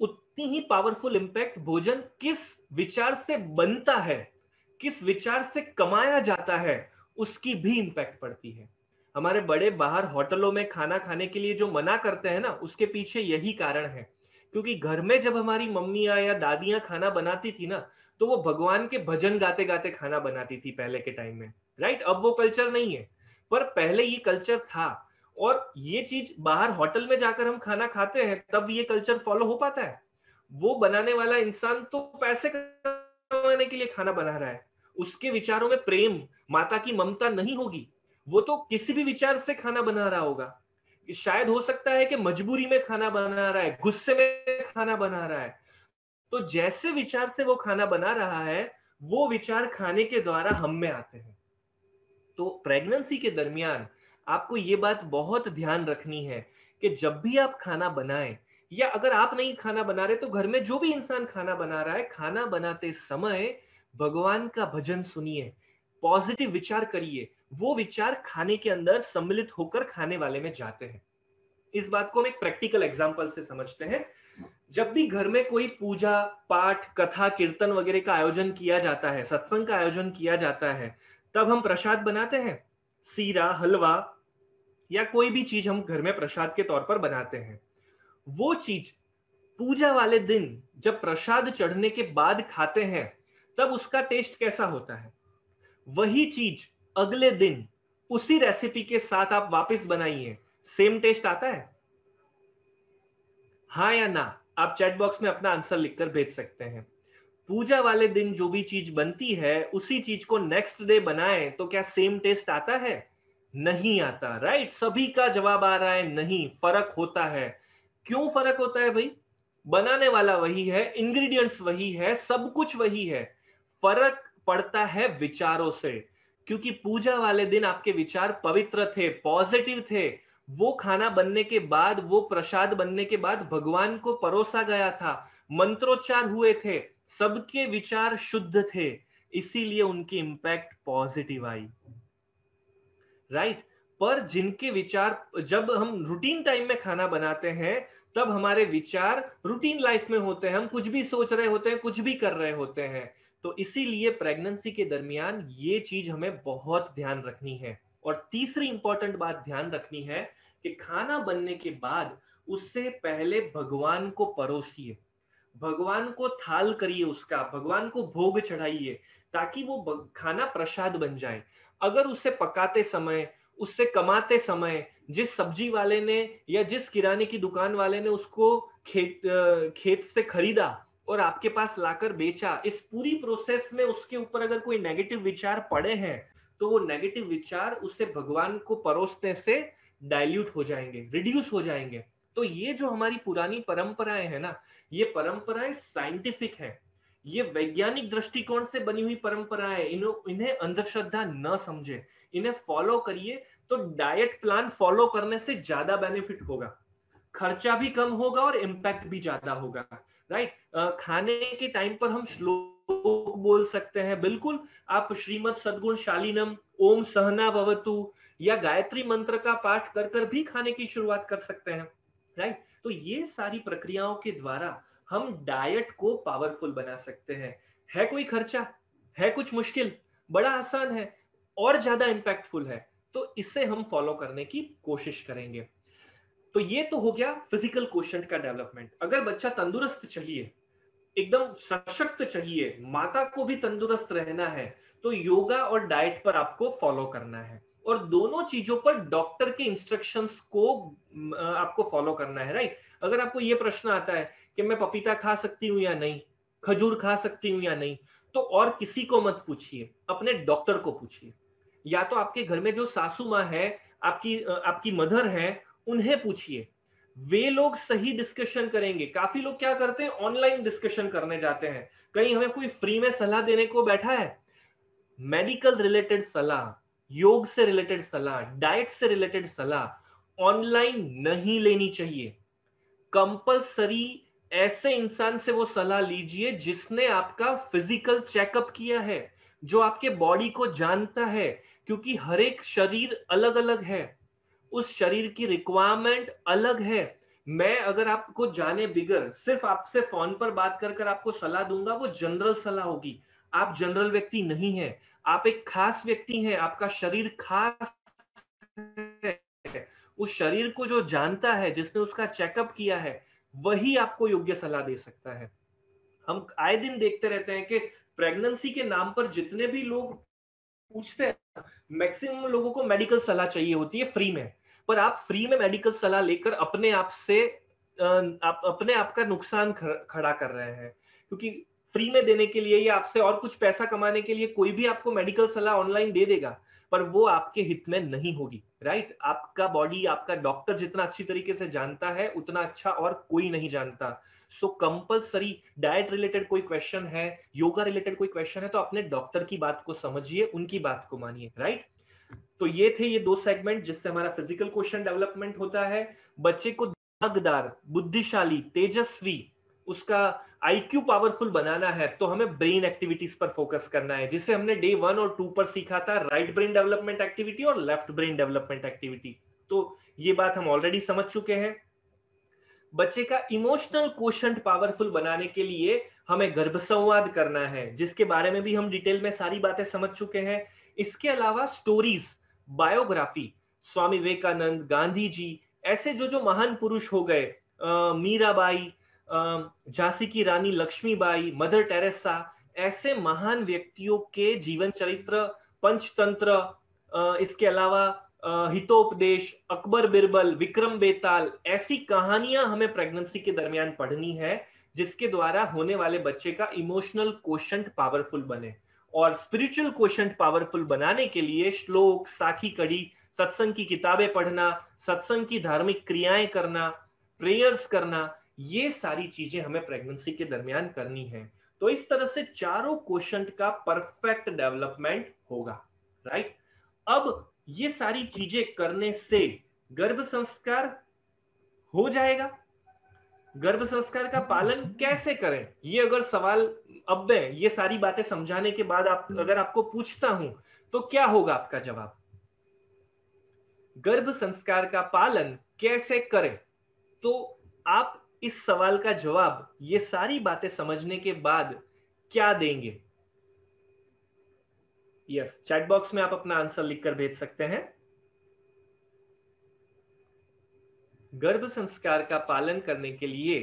उतनी ही पावरफुल इंपैक्ट भोजन किस विचार से बनता है, किस विचार से कमाया जाता है, उसकी भी इंपैक्ट पड़ती है। हमारे बड़े बाहर होटलों में खाना खाने के लिए जो मना करते हैं ना, उसके पीछे यही कारण है। क्योंकि घर में जब हमारी मम्मियां या दादियां खाना बनाती थी ना, तो वो भगवान के भजन गाते गाते खाना बनाती थी पहले के टाइम में, राइट। अब वो कल्चर नहीं है, पर पहले ये कल्चर था। और ये चीज बाहर होटल में जाकर हम खाना खाते हैं तब ये कल्चर फॉलो हो पाता है। वो बनाने वाला इंसान तो पैसे कमाने के लिए खाना बना रहा है, उसके विचारों में प्रेम, माता की ममता नहीं होगी। वो तो किसी भी विचार से खाना बना रहा होगा। शायद हो सकता है कि मजबूरी में खाना बना रहा है, गुस्से में खाना बना रहा है। तो जैसे विचार से वो खाना बना रहा है, वो विचार खाने के द्वारा हम में आते हैं। तो प्रेगनेंसी के दरमियान आपको ये बात बहुत ध्यान रखनी है कि जब भी आप खाना बनाएं, या अगर आप नहीं खाना बना रहे तो घर में जो भी इंसान खाना बना रहा है, खाना बनाते समय भगवान का भजन सुनिए, पॉजिटिव विचार करिए। वो विचार खाने के अंदर सम्मिलित होकर खाने वाले में जाते हैं। इस बात को हम एक प्रैक्टिकल एग्जाम्पल से समझते हैं। जब भी घर में कोई पूजा पाठ, कथा कीर्तन वगैरह का आयोजन किया जाता है, सत्संग का आयोजन किया जाता है, तब हम प्रसाद बनाते हैं। सीरा, हलवा या कोई भी चीज हम घर में प्रसाद के तौर पर बनाते हैं। वो चीज पूजा वाले दिन जब प्रसाद चढ़ने के बाद खाते हैं, तब उसका टेस्ट कैसा होता है, वही चीज अगले दिन उसी रेसिपी के साथ आप वापस बनाइए, सेम टेस्ट आता है? हाँ या ना, आप चैट बॉक्स में अपना आंसर लिखकर भेज सकते हैं। पूजा वाले दिन जो भी चीज बनती है, उसी चीज को नेक्स्ट डे बनाएं तो क्या सेम टेस्ट आता है? नहीं आता, राइट। सभी का जवाब आ रहा है नहीं, फर्क होता है। क्यों फर्क होता है भाई? बनाने वाला वही है, इंग्रेडिएंट्स वही है, सब कुछ वही है, फर्क पड़ता है विचारों से। क्योंकि पूजा वाले दिन आपके विचार पवित्र थे, पॉजिटिव थे। वो खाना बनने के बाद, वो प्रसाद बनने के बाद भगवान को परोसा गया था, मंत्रोच्चार हुए थे, सबके विचार शुद्ध थे, इसीलिए उनकी इंपैक्ट पॉजिटिव आई, राइट। पर जिनके विचार, जब हम रूटीन टाइम में खाना बनाते हैं, तब हमारे विचार रूटीन लाइफ में होते हैं, हम कुछ भी सोच रहे होते हैं, कुछ भी कर रहे होते हैं। तो इसीलिए प्रेगनेंसी के दरमियान ये चीज हमें बहुत ध्यान रखनी है। और तीसरी इंपॉर्टेंट बात ध्यान रखनी है कि खाना बनने के बाद उससे पहले भगवान को परोसिए, भगवान को थाल करिए उसका, भगवान को भोग चढ़ाइए, ताकि वो खाना प्रसाद बन जाए। अगर उसे पकाते समय, उससे कमाते समय, जिस सब्जी वाले ने या जिस किराने की दुकान वाले ने उसको खेत से खरीदा और आपके पास लाकर बेचा, इस पूरी प्रोसेस में उसके ऊपर अगर कोई नेगेटिव विचार पड़े हैं, तो वो नेगेटिव विचार उसे भगवान को परोसने से डाइल्यूट हो जाएंगे, रिड्यूस हो जाएंगे। तो ये जो हमारी पुरानी परंपराएं हैं ना, ये परंपराएं साइंटिफिक हैं, ये वैज्ञानिक दृष्टिकोण से बनी हुई परंपराएं, इन्हें अंधश्रद्धा न समझे, इन्हें फॉलो करिए। तो डाइट प्लान फॉलो करने से ज्यादा बेनिफिट होगा, खर्चा भी कम होगा और इम्पैक्ट भी ज्यादा होगा, राइट। खाने के टाइम पर हम श्लोक बोल सकते हैं, बिल्कुल। आप श्रीमद सदगुण शालीनम, ओम सहना भवतु या गायत्री मंत्र का पाठ कर कर भी खाने की शुरुआत कर सकते हैं, राइट। तो ये सारी प्रक्रियाओं के द्वारा हम डाइट को पावरफुल बना सकते हैं। है कोई खर्चा? है कुछ मुश्किल? बड़ा आसान है और ज्यादा इम्पैक्टफुल है। तो इससे हम फॉलो करने की कोशिश करेंगे। तो ये तो हो गया फिजिकल कोशंट का डेवलपमेंट। अगर बच्चा तंदुरुस्त चाहिए, एकदम सशक्त चाहिए, माता को भी तंदुरुस्त रहना है, तो योगा और डाइट पर आपको फॉलो करना है और दोनों चीजों पर डॉक्टर के इंस्ट्रक्शंस को आपको फॉलो करना है, राइट। अगर आपको ये प्रश्न आता है कि मैं पपीता खा सकती हूँ या नहीं, खजूर खा सकती हूँ या नहीं, तो और किसी को मत पूछिए, अपने डॉक्टर को पूछिए, या तो आपके घर में जो सासू माँ है, आपकी मदर है, उन्हें पूछिए, वे लोग सही डिस्कशन करेंगे। काफी लोग क्या करते हैं, ऑनलाइन डिस्कशन करने जाते हैं, कहीं हमें कोई फ्री में सलाह देने को बैठा है। मेडिकल रिलेटेड सलाह, योग से रिलेटेड सलाह, डाइट से रिलेटेड सलाह ऑनलाइन नहीं लेनी चाहिए। कंपल्सरी ऐसे इंसान से वो सलाह लीजिए जिसने आपका फिजिकल चेकअप किया है, जो आपके बॉडी को जानता है, क्योंकि हर एक शरीर अलग अलग है, उस शरीर की रिक्वायरमेंट अलग है। मैं अगर आपको जाने बिगर सिर्फ आपसे फोन पर बात कर आपको सलाह दूंगा, वो जनरल सलाह होगी। आप जनरल व्यक्ति नहीं है, आप एक खास व्यक्ति हैं, आपका शरीर खास है। उस शरीर को जो जानता है, जिसने उसका चेकअप किया है, वही आपको योग्य सलाह दे सकता है। हम आए दिन देखते रहते हैं कि प्रेगनेंसी के नाम पर जितने भी लोग पूछते हैं, मैक्सिमम लोगों को मेडिकल सलाह चाहिए होती है फ्री में, पर आप फ्री में मेडिकल सलाह लेकर अपने आप से आप अपने आप का नुकसान खड़ा कर रहे हैं, क्योंकि फ्री में देने के लिए या आपसे और कुछ पैसा कमाने के लिए कोई भी आपको मेडिकल सलाह ऑनलाइन दे देगा, पर वो आपके हित में नहीं होगी, राइट। आपका बॉडी, आपका डॉक्टर जितना अच्छी तरीके से जानता है, उतना अच्छा और कोई नहीं जानता। सो कंपल्सरी डाइट रिलेटेड कोई क्वेश्चन है, योगा रिलेटेड कोई क्वेश्चन है, तो अपने डॉक्टर की बात को समझिए, उनकी बात को मानिए, राइट। तो ये थे ये दो सेगमेंट जिससे हमारा फिजिकल क्वेश्चन डेवलपमेंट होता है, बच्चे को दिमागदार, बुद्धिशाली, तेजस्वी, उसका IQ पावरफुल बनाना है, तो हमें ब्रेन एक्टिविटीज पर फोकस करना है, जिसे हमने डे 1 और 2 पर सीखा था, राइट ब्रेन डेवलपमेंट एक्टिविटी और लेफ्ट ब्रेन डेवलपमेंट एक्टिविटी। तो ये बात हम ऑलरेडी समझ चुके हैं। बच्चे का इमोशनल कोशंट पावरफुल बनाने के लिए हमें गर्भ संवाद करना है, जिसके बारे में भी हम डिटेल में सारी बातें समझ चुके हैं। इसके अलावा स्टोरीज, बायोग्राफी, स्वामी विवेकानंद, गांधी जी, ऐसे जो जो महान पुरुष हो गए, मीराबाई, झांसी की रानी लक्ष्मीबाई, मदर टेरेसा, ऐसे महान व्यक्तियों के जीवन चरित्र, पंचतंत्र, इसके अलावा हितोपदेश, अकबर बिरबल, विक्रम बेताल, ऐसी कहानियां हमें प्रेगनेंसी के दरमियान पढ़नी है, जिसके द्वारा होने वाले बच्चे का इमोशनल कोशंट पावरफुल बने। और स्पिरिचुअल कोशंट पावरफुल बनाने के लिए श्लोक, साखी कड़ी, सत्संग की किताबें पढ़ना, सत्संग की धार्मिक क्रियाएं करना, प्रेयर्स करना, ये सारी चीजें हमें प्रेगनेंसी के दरमियान करनी है। तो इस तरह से चारों कोशंट का परफेक्ट डेवलपमेंट होगा, राइट। अब ये सारी चीजें करने से गर्भ संस्कार हो जाएगा। गर्भ संस्कार का पालन कैसे करें, ये अगर सवाल, अब मैं ये सारी बातें समझाने के बाद अगर आपको पूछता हूं तो क्या होगा आपका जवाब। गर्भ संस्कार का पालन कैसे करें, तो आप इस सवाल का जवाब ये सारी बातें समझने के बाद क्या देंगे। यस, चैट बॉक्स में आप अपना आंसर लिखकर भेज सकते हैं। गर्भ संस्कार का पालन करने के लिए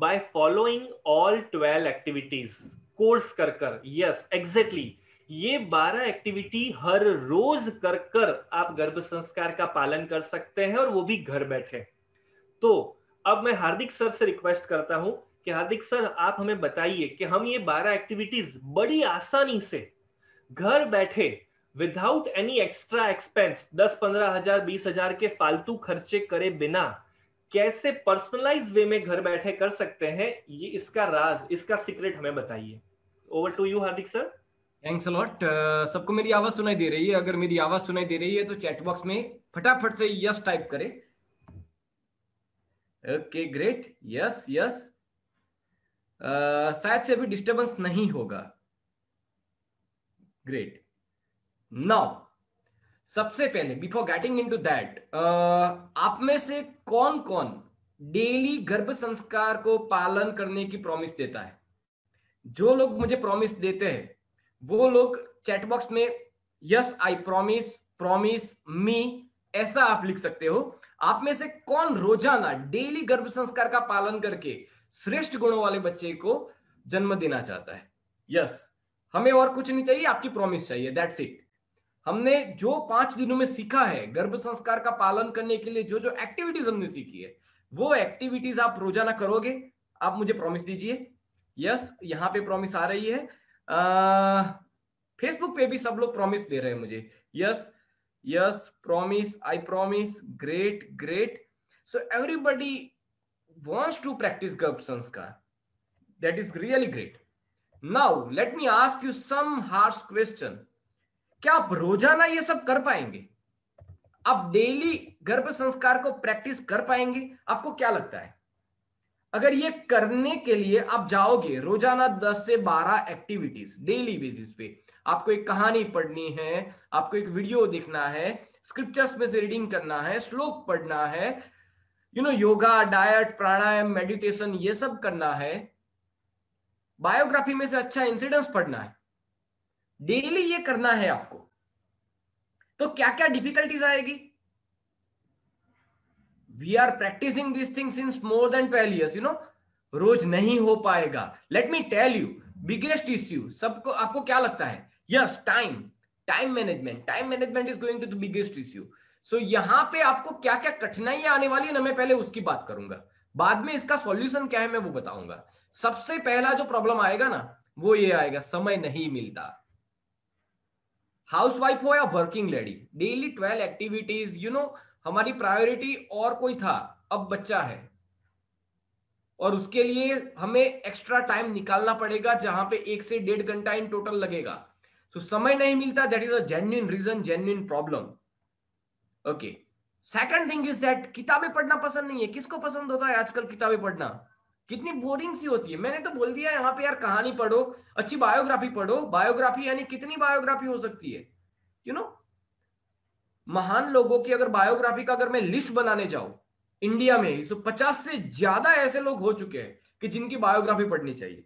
by following all 12 activities, course कर कर, यस एग्जैक्टली, ये 12 एक्टिविटी हर रोज कर कर आप गर्भ संस्कार का पालन कर सकते हैं, और वो भी घर बैठे। तो अब मैं हार्दिक सर से रिक्वेस्ट करता हूं कि हार्दिक सर, आप हमें बताइए कि हम ये 12 एक्टिविटीज बड़ी आसानी से घर बैठे, विदाउट एनी एक्स्ट्रा एक्सपेंस, 10-15 हजार 20 हजार के फालतू खर्चे करे बिना, कैसे पर्सनलाइज वे में घर बैठे कर सकते हैं। ये इसका राज, इसका सीक्रेट हमें बताइए। Over to you Hardik sir. Thanks a lot. सबको मेरी आवाज सुनाई दे रही है? अगर मेरी आवाज सुनाई दे रही है तो चैट बॉक्स में फटाफट से यस टाइप करें। Okay great, yes yes. शायद से भी डिस्टर्बेंस नहीं होगा। Great. Now, सबसे पहले बिफोर गेटिंग इनटू दैट, आप में से कौन कौन डेली गर्भ संस्कार को पालन करने की प्रॉमिस देता है? जो लोग मुझे प्रॉमिस देते हैं वो लोग चैट बॉक्स में yes I promise promise me, ऐसा आप लिख सकते हो। आप में से कौन रोजाना डेली गर्भ संस्कार का पालन करके श्रेष्ठ गुणों वाले बच्चे को जन्म देना चाहता है? यस, हमें और कुछ नहीं चाहिए, आपकी प्रॉमिस चाहिए, दैट्स इट। हमने जो 5 दिनों में सीखा है गर्भ संस्कार का पालन करने के लिए, जो जो एक्टिविटीज हमने सीखी है, वो एक्टिविटीज आप रोजाना करोगे। आप मुझे प्रॉमिस दीजिए। यस, यहाँ पे प्रॉमिस आ रही है। फेसबुक पे भी सब लोग प्रॉमिस दे रहे हैं मुझे। Yes yes, promise, I promise, great great. So everybody wants to practice Garbh Sanskar. That is really great. Now let me ask you some harsh question. क्या आप रोजाना ये सब कर पाएंगे? आप डेली गर्भ संस्कार को प्रैक्टिस कर पाएंगे? आपको क्या लगता है? अगर ये करने के लिए आप जाओगे रोजाना 10 से 12 एक्टिविटीज डेली बेसिस पे, आपको एक कहानी पढ़नी है, आपको एक वीडियो देखना है, स्क्रिप्चर्स में से रीडिंग करना है, श्लोक पढ़ना है, योगा, डाइट, प्राणायाम, मेडिटेशन, ये सब करना है, बायोग्राफी में से अच्छा इंसिडेंस पढ़ना है, डेली ये करना है आपको, तो क्या क्या डिफिकल्टीज आएगी? We are practicing this thing since more than 12 years, रोज नहीं हो पाएगा। Let me tell you biggest issue सबको, आपको क्या लगता है? Yes, time, time management is going to the biggest issue. So, यहां पे आपको क्या क्या कठिनाइयां आने वाली है ना, मैं पहले उसकी बात करूंगा, बाद में इसका सॉल्यूशन क्या है मैं वो बताऊंगा। सबसे पहला जो प्रॉब्लम आएगा ना वो ये आएगा, समय नहीं मिलता। हाउसवाइफ हो या वर्किंग लेडी, डेली 12 एक्टिविटीज, हमारी प्रायोरिटी और कोई था, अब बच्चा है, और उसके लिए हमें एक्स्ट्रा टाइम निकालना पड़ेगा जहां पे 1 से 1.5 घंटा इन टोटल लगेगा। सो समय नहीं मिलता, that is a genuine reason, genuine problem. Okay, second thing is that किताबें पढ़ना पसंद नहीं है। किसको पसंद होता है आजकल किताबें पढ़ना? कितनी बोरिंग सी होती है। मैंने तो बोल दिया यहाँ पे, यार कहानी पढ़ो, अच्छी बायोग्राफी पढ़ो। बायोग्राफी यानी कितनी बायोग्राफी हो सकती है? महान लोगों की अगर बायोग्राफी का अगर मैं लिस्ट बनाने जाऊं इंडिया में ही, 50 से ज्यादा ऐसे लोग हो चुके हैं कि जिनकी बायोग्राफी पढ़नी चाहिए।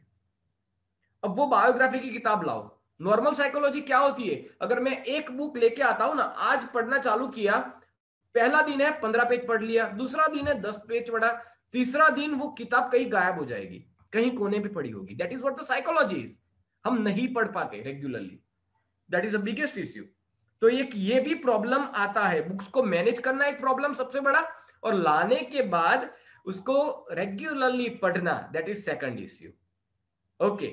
अब वो बायोग्राफी की किताब लाओ। नॉर्मल साइकोलॉजी क्या होती है? अगर मैं एक बुक लेके आता हूं ना, आज पढ़ना चालू किया, पहला दिन है 15 पेज पढ़ लिया, दूसरा दिन है 10 पेज पढ़ा, तीसरा दिन वो किताब कहीं गायब हो जाएगी, कहीं कोने पे पड़ी होगी। That is what the psychology is. हम नहीं पढ़ पाते regularly, that is the biggest issue. तो एक ये भी प्रॉब्लम आता है, बुक्स को मैनेज करना एक प्रॉब्लम सबसे बड़ा, और लाने के बाद उसको रेगुलरली पढ़ना, that is second issue. Okay,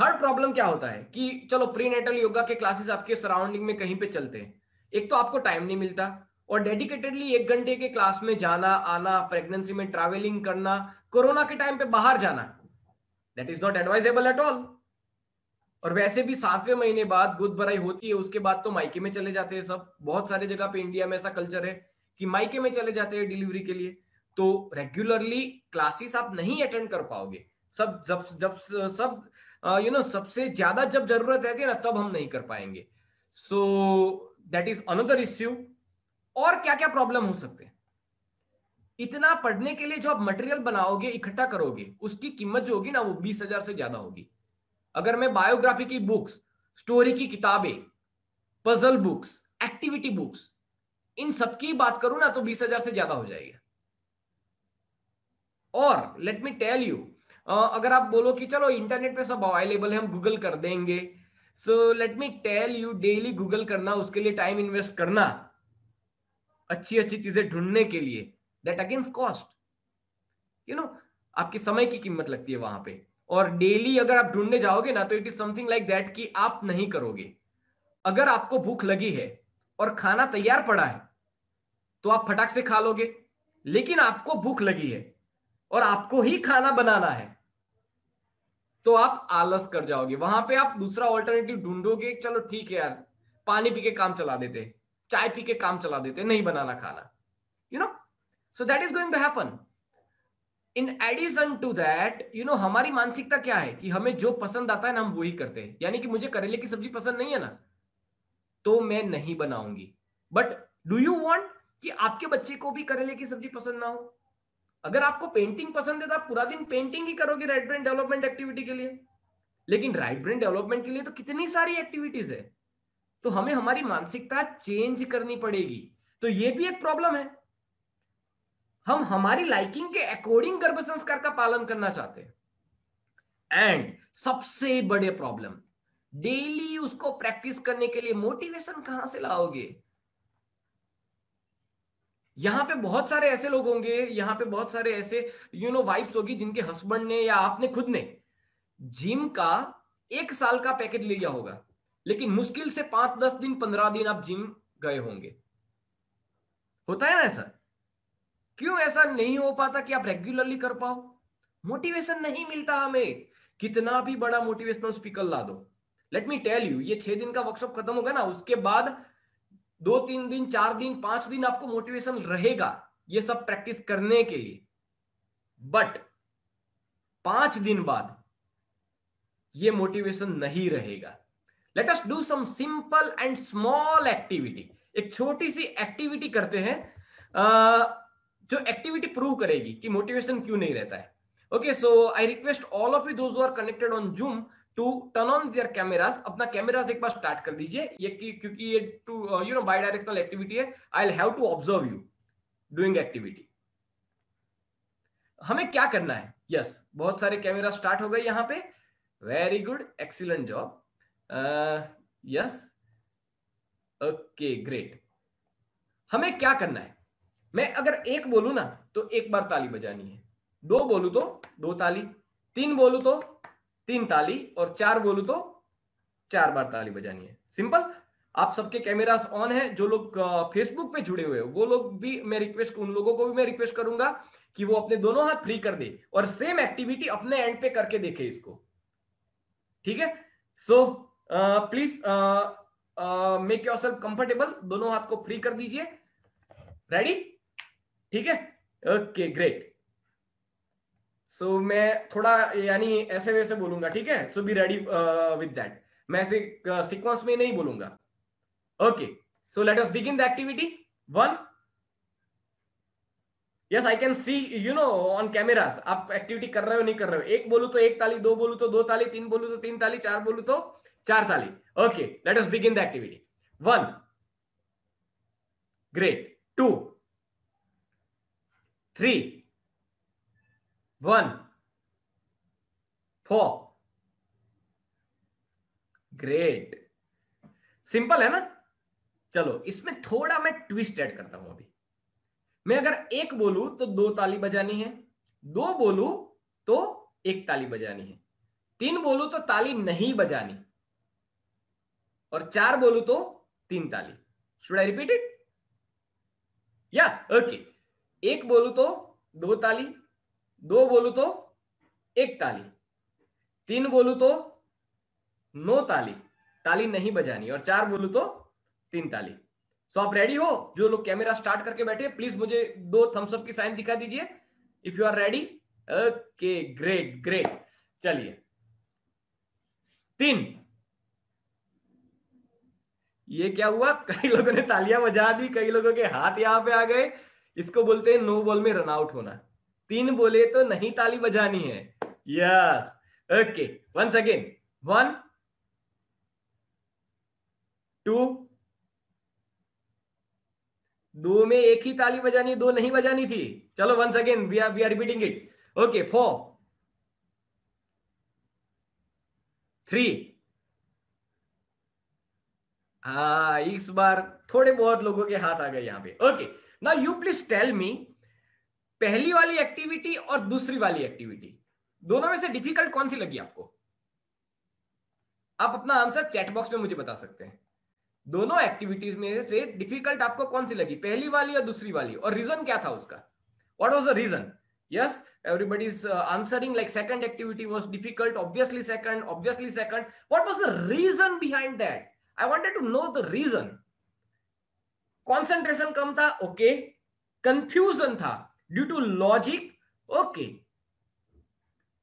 third problem क्या होता है कि चलो प्रीनेटल योगा के क्लासेस आपके सराउंडिंग में कहीं पे चलते हैं, एक तो आपको टाइम नहीं मिलता, और डेडिकेटेडली 1 घंटे के क्लास में जाना आना, प्रेगनेंसी में ट्रैवलिंग करना, कोरोना के टाइम पे बाहर जाना, that is not advisable at all. और वैसे भी 7वें महीने बाद गोद भराई होती है, उसके बाद तो मायके में चले जाते हैं सब। बहुत सारे जगह पे इंडिया में ऐसा कल्चर है कि मायके में चले जाते हैं डिलीवरी के लिए। तो रेगुलरली क्लासेस आप नहीं अटेंड कर पाओगे। सब जब सबसे ज्यादा जब जरूरत रहती है ना, तब हम नहीं कर पाएंगे। So that is another issue. और क्या क्या प्रॉब्लम हो सकते हैं? इतना पढ़ने के लिए जो आप मटेरियल बनाओगे, इकट्ठा करोगे, उसकी कीमत जो होगी ना वो 20,000 से ज्यादा होगी। अगर मैं बायोग्राफी की बुक्स, स्टोरी की किताबें, पजल बुक्स, एक्टिविटी बुक्स, इन सबकी बात करूं ना तो 20,000 से ज्यादा हो जाएगा। और लेट मी टेल यू, अगर आप बोलो कि चलो इंटरनेट पे सब अवेलेबल है, हम गूगल कर देंगे, so let me tell you, daily Google करना, उसके लिए टाइम इन्वेस्ट करना, अच्छी अच्छी चीजें ढूंढने के लिए, दैट अगेंस्ट कॉस्ट, आपके समय की कीमत लगती है वहां पे। और डेली अगर आप ढूंढने जाओगे ना तो it is something like that कि आप नहीं करोगे। अगर आपको भूख लगी है और खाना तैयार पड़ा है तो आप फटाक से खा लोगे, लेकिन आपको भूख लगी है और आपको ही खाना बनाना है तो आप आलस कर जाओगे। वहां पे आप दूसरा ऑल्टरनेटिव ढूंढोगे, चलो ठीक है यार, पानी पी के काम चला देते, चाय पी के काम चला देते, नहीं बनाना खाना, so that is going to happen. In addition to that हमारी मानसिकता क्या है कि हमें जो पसंद आता है ना हम वही करते हैं। यानी कि मुझे करेले की सब्जी पसंद नहीं है ना तो मैं नहीं बनाऊंगी, बट डू यू वॉन्ट कि आपके बच्चे को भी करेले की सब्जी पसंद ना हो? अगर आपको पेंटिंग पसंद है तो आप पूरा दिन पेंटिंग ही करोगे राइट ब्रेन डेवलपमेंट एक्टिविटी के लिए, लेकिन राइट ब्रेन डेवलपमेंट के लिए तो कितनी सारी एक्टिविटीज है। तो हमें हमारी मानसिकता चेंज करनी पड़ेगी। तो ये भी एक प्रॉब्लम है, हम हमारी लाइकिंग के अकॉर्डिंग गर्भ संस्कार का पालन करना चाहते हैं। एंड सबसे बड़े प्रॉब्लम, डेली उसको प्रैक्टिस करने के लिए मोटिवेशन कहां से लाओगे। यहां पे बहुत सारे ऐसे लोग होंगे, यहां पे बहुत सारे ऐसे वाइफ्स होगी जिनके हस्बैंड ने या आपने खुद ने जिम का 1 साल का पैकेट ले लिया होगा, लेकिन मुश्किल से 5-10 दिन 15 दिन आप जिम गए होंगे। होता है ना ऐसा? क्यों ऐसा नहीं हो पाता कि आप रेगुलरली कर पाओ? मोटिवेशन नहीं मिलता हमें, कितना भी बड़ा मोटिवेशनल स्पीकर ला दो। लेट मी टेल यू, ये 6 दिन का वर्कशॉप खत्म होगा ना, उसके बाद 2-3 दिन 4-5 दिन आपको मोटिवेशन रहेगा ये सब प्रैक्टिस करने के लिए। बट 5 दिन बाद ये मोटिवेशन नहीं रहेगा। Let us do some simple and small activity. एक छोटी सी एक्टिविटी करते हैं जो एक्टिविटी प्रूव करेगी कि मोटिवेशन क्यों नहीं रहता है। Okay, so I request all of you those who are connected on Zoom to turn on their cameras. अपना कैमरास एक बार स्टार्ट कर दीजिए, ये क्योंकि ये बाय डायरेक्शनल एक्टिविटी है। I will have to observe you doing activity. हमें क्या करना है? यस, बहुत सारे कैमरा स्टार्ट हो गए यहाँ पे। Very good, excellent job. Yes, okay, great. हमें क्या करना है? मैं अगर 1 बोलू ना तो 1 बार ताली बजानी है, 2 बोलू तो 2 ताली, 3 बोलू तो 3 ताली और 4 बोलू तो 4 बार ताली बजानी है। सिंपल। आप सबके कैमरास ऑन है, जो लोग फेसबुक पे जुड़े हुए हैं वो लोग भी, मैं रिक्वेस्ट उन लोगों को भी मैं रिक्वेस्ट करूंगा कि वो अपने दोनों हाथ फ्री कर दे और सेम एक्टिविटी अपने एंड पे करके देखे इसको, ठीक है? So please make yourself comfortable, दोनों हाथ को फ्री कर दीजिए। रेडी? ठीक है, ओके, ग्रेट। सो मैं थोड़ा यानी ऐसे वैसे बोलूंगा, ठीक है? So be ready with that. मैं ऐसे सीक्वेंस में नहीं बोलूंगा। Okay, so let us begin the activity. 1, yes, I can see on cameras आप एक्टिविटी कर रहे हो नहीं कर रहे हो। 1 बोलू तो 1 ताली, 2 बोलू तो 2 ताली, 3 बोलू तो 3 ताली, 4 बोलू तो 4 ताली। Okay, let us begin the activity. 1, great. 2, 3, 1, 4, great. Simple है ना? चलो, इसमें थोड़ा मैं ट्विस्ट ऐड करता हूं। अभी मैं अगर 1 बोलू तो 2 ताली बजानी है, 2 बोलू तो 1 ताली बजानी है, 3 बोलू तो ताली नहीं बजानी और 4 बोलू तो 3 ताली। Should I repeat it? या ओके, 1 बोलू तो 2 ताली, 2 बोलू तो 1 ताली, 3 बोलू तो 9 ताली, ताली नहीं बजानी और 4 बोलू तो 3 ताली। सो आप रेडी हो? जो लोग कैमरा स्टार्ट करके बैठे प्लीज मुझे 2 थम्स अप की साइन दिखा दीजिए if you are ready. Okay, great great. चलिए, 3, ये क्या हुआ? कई लोगों ने तालियां बजा दी, कई लोगों के हाथ यहां पे आ गए। इसको बोलते हैं नो बॉल में रन आउट होना। 3 बोले तो नहीं ताली बजानी है। Yes, okay, once again. 1, 2, 2 में 1 ही ताली बजानी, 2 नहीं बजानी थी। चलो, once again we are repeating it. Okay, 4, 3। हाँ, इस बार थोड़े बहुत लोगों के हाथ आ गए यहाँ पे। Okay, now you please tell me, पहली वाली एक्टिविटी और दूसरी वाली एक्टिविटी दोनों में से डिफिकल्ट कौन सी लगी आपको? आप अपना आंसर चैट बॉक्स में मुझे बता सकते हैं। दोनों एक्टिविटीज में से डिफिकल्ट आपको कौन सी लगी, पहली वाली या दूसरी वाली, और रीजन क्या था उसका? What was the reason? Yes, everybody is answering like second activity was difficult, obviously second. What was the reason behind that? I wanted to know the reason. Concentration कम था, okay. Confusion था due to logic, okay.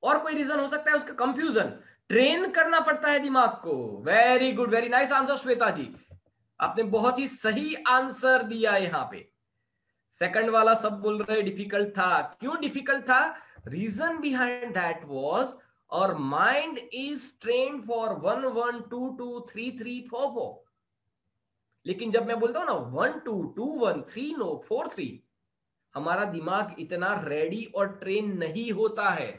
और कोई reason हो सकता है उसका? Confusion, train करना पड़ता है दिमाग को। Very good, very nice answer Shweta ji, आपने बहुत ही सही आंसर दिया। यहाँ पे सेकंड वाला सब बोल रहे डिफिकल्ट था। क्यों डिफिकल्ट था? Reason behind that was our mind is trained for 1, 1, 2, 2, 3, 3, 4, 4। लेकिन जब मैं बोलता हूँ ना 1 2 2 1 3 9 4 3, हमारा दिमाग इतना रेडी और ट्रेन नहीं होता है,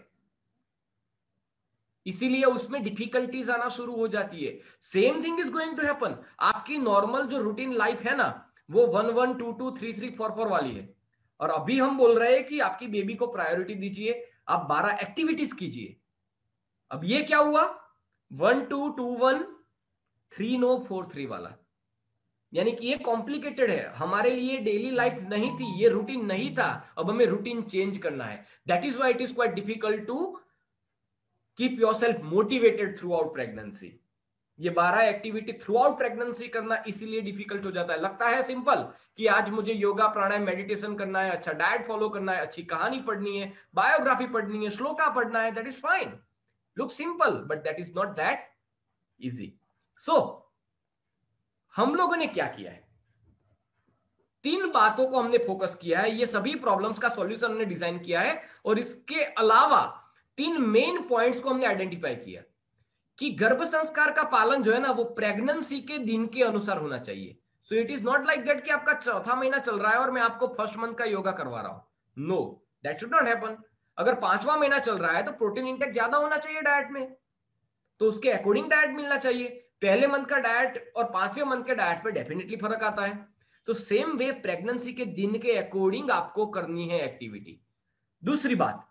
इसीलिए उसमें डिफिकल्टीज आना शुरू हो जाती है। Same thing is going to happen. आपकी नॉर्मल जो रूटीन लाइफ है ना वो 1 1 2 2 3 3 4 4 वाली है, और अभी हम बोल रहे हैं कि आपकी बेबी को प्रायोरिटी दीजिए, आप 12 एक्टिविटीज कीजिए। अब ये क्या हुआ 1 2 2 1 3 9 4 3 वाला, यानी कि ये कॉम्प्लिकेटेड है, हमारे लिए डेली लाइफ नहीं थी, ये रूटीन नहीं था, अब हमें रूटीन चेंज करना है। That is why it is quite difficult to keep yourself motivated throughout pregnancy. ये 12 एक्टिविटी थ्रू आउट प्रेगनेंसी करना इसीलिए डिफिकल्ट हो जाता है। लगता है सिंपल कि आज मुझे योगा प्राणायाम मेडिटेशन करना है, अच्छा डाइट फॉलो करना है, अच्छी कहानी पढ़नी है, बायोग्राफी पढ़नी है, श्लोका पढ़ना है, that is fine, look simple but that is not that easy. So हम लोगों ने क्या किया है, 3 बातों को हमने फोकस किया है, ये सभी प्रॉब्लम्स का सॉल्यूशन हमने डिजाइन किया है, और इसके अलावा 3 मेन पॉइंट्स को हमने आइडेंटिफाई किया कि गर्भ संस्कार का पालन जो है ना वो प्रेगनेंसी के दिन के अनुसार होना चाहिए। So it is not like that कि आपका चौथा महीना चल रहा है और मैं आपको फर्स्ट मंथ का योगा करवा रहा हूं, no that should not happen. अगर 5वां महीना चल रहा है तो प्रोटीन इंटेक ज्यादा होना चाहिए डाइट में, तो उसके अकॉर्डिंग डाइट मिलना चाहिए। पहले मंथ का डाइट और 5वें मंथ के डाइट पे डेफिनेटली फर्क आता है। तो सेम वे प्रेगनेंसी के दिन के अकॉर्डिंग आपको करनी है एक्टिविटी। दूसरी बात,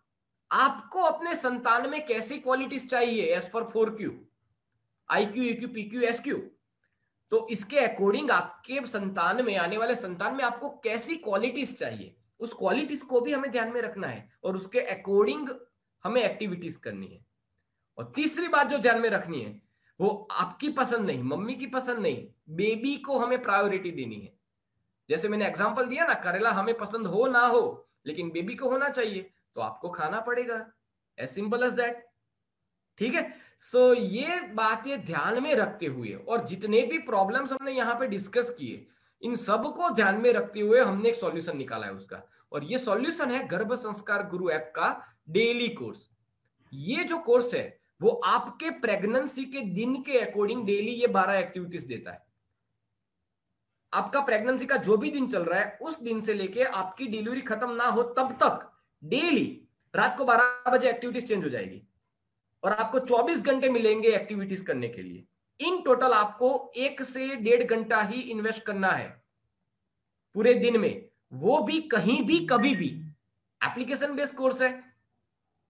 आपको अपने संतान में कैसी क्वालिटीज चाहिए एज पर 4Q, IQ, EQ, PQ, SQ। तो इसके अकॉर्डिंग आपके संतान में, आने वाले संतान में आपको कैसी क्वालिटीज चाहिए, उस क्वालिटीज को भी हमें ध्यान में रखना है और उसके अकॉर्डिंग हमें एक्टिविटीज करनी है। और तीसरी बात जो ध्यान में रखनी है वो आपकी पसंद नहीं, मम्मी की पसंद नहीं, बेबी को हमें प्रायोरिटी देनी है। जैसे मैंने एग्जांपल दिया ना, करेला हमें पसंद हो ना हो लेकिन बेबी को होना चाहिए तो आपको खाना पड़ेगा, एज सिंपल एज दैट, ठीक है। सो ये बातें ध्यान में रखते हुए और जितने भी प्रॉब्लम्स हमने यहाँ पे डिस्कस किए, इन सब को ध्यान में रखते हुए हमने एक सॉल्यूशन निकाला है उसका, और ये सॉल्यूशन है गर्भ संस्कार गुरु ऐप का डेली कोर्स। ये जो कोर्स है वो आपके प्रेगनेंसी के दिन के अकॉर्डिंग डेली ये 12 एक्टिविटीज देता है। आपका प्रेगनेंसी का जो भी दिन चल रहा है उस दिन से लेके आपकी डिलीवरी खत्म ना हो तब तक डेली रात को 12 बजे एक्टिविटीज चेंज हो जाएगी, और आपको 24 घंटे मिलेंगे एक्टिविटीज करने के लिए। इन टोटल आपको 1 से 1.5 घंटा ही इन्वेस्ट करना है पूरे दिन में, वो भी कहीं भी कभी भी। एप्लीकेशन बेस्ड कोर्स है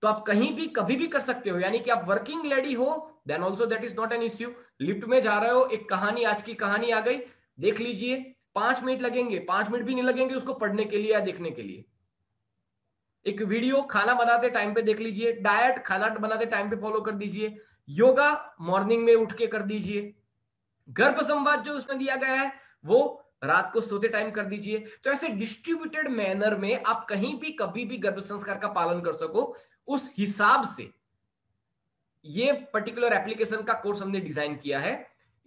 तो आप कहीं भी कभी भी कर सकते हो, यानी कि आप वर्किंग लेडी हो then also that is not an issue. Lift में जा रहे हो, एक कहानी, आज की कहानी आ गई, देख लीजिए, 5 मिनट लगेंगे, 5 मिनट भी नहीं लगेंगे उसको पढ़ने के लिए या देखने के लिए। एक वीडियो खाना बनाते टाइम पे देख लीजिए, डाइट खाना बनाते टाइम पे फॉलो कर दीजिए, योगा मॉर्निंग में उठ के कर दीजिए, गर्भ संवाद जो उसमें दिया गया है वो रात को सोते टाइम कर दीजिए। तो ऐसे डिस्ट्रीब्यूटेड मैनर में आप कहीं भी कभी भी गर्भ संस्कार का पालन कर सको, उस हिसाब से ये पर्टिकुलर एप्लीकेशन का कोर्स हमने डिजाइन किया है।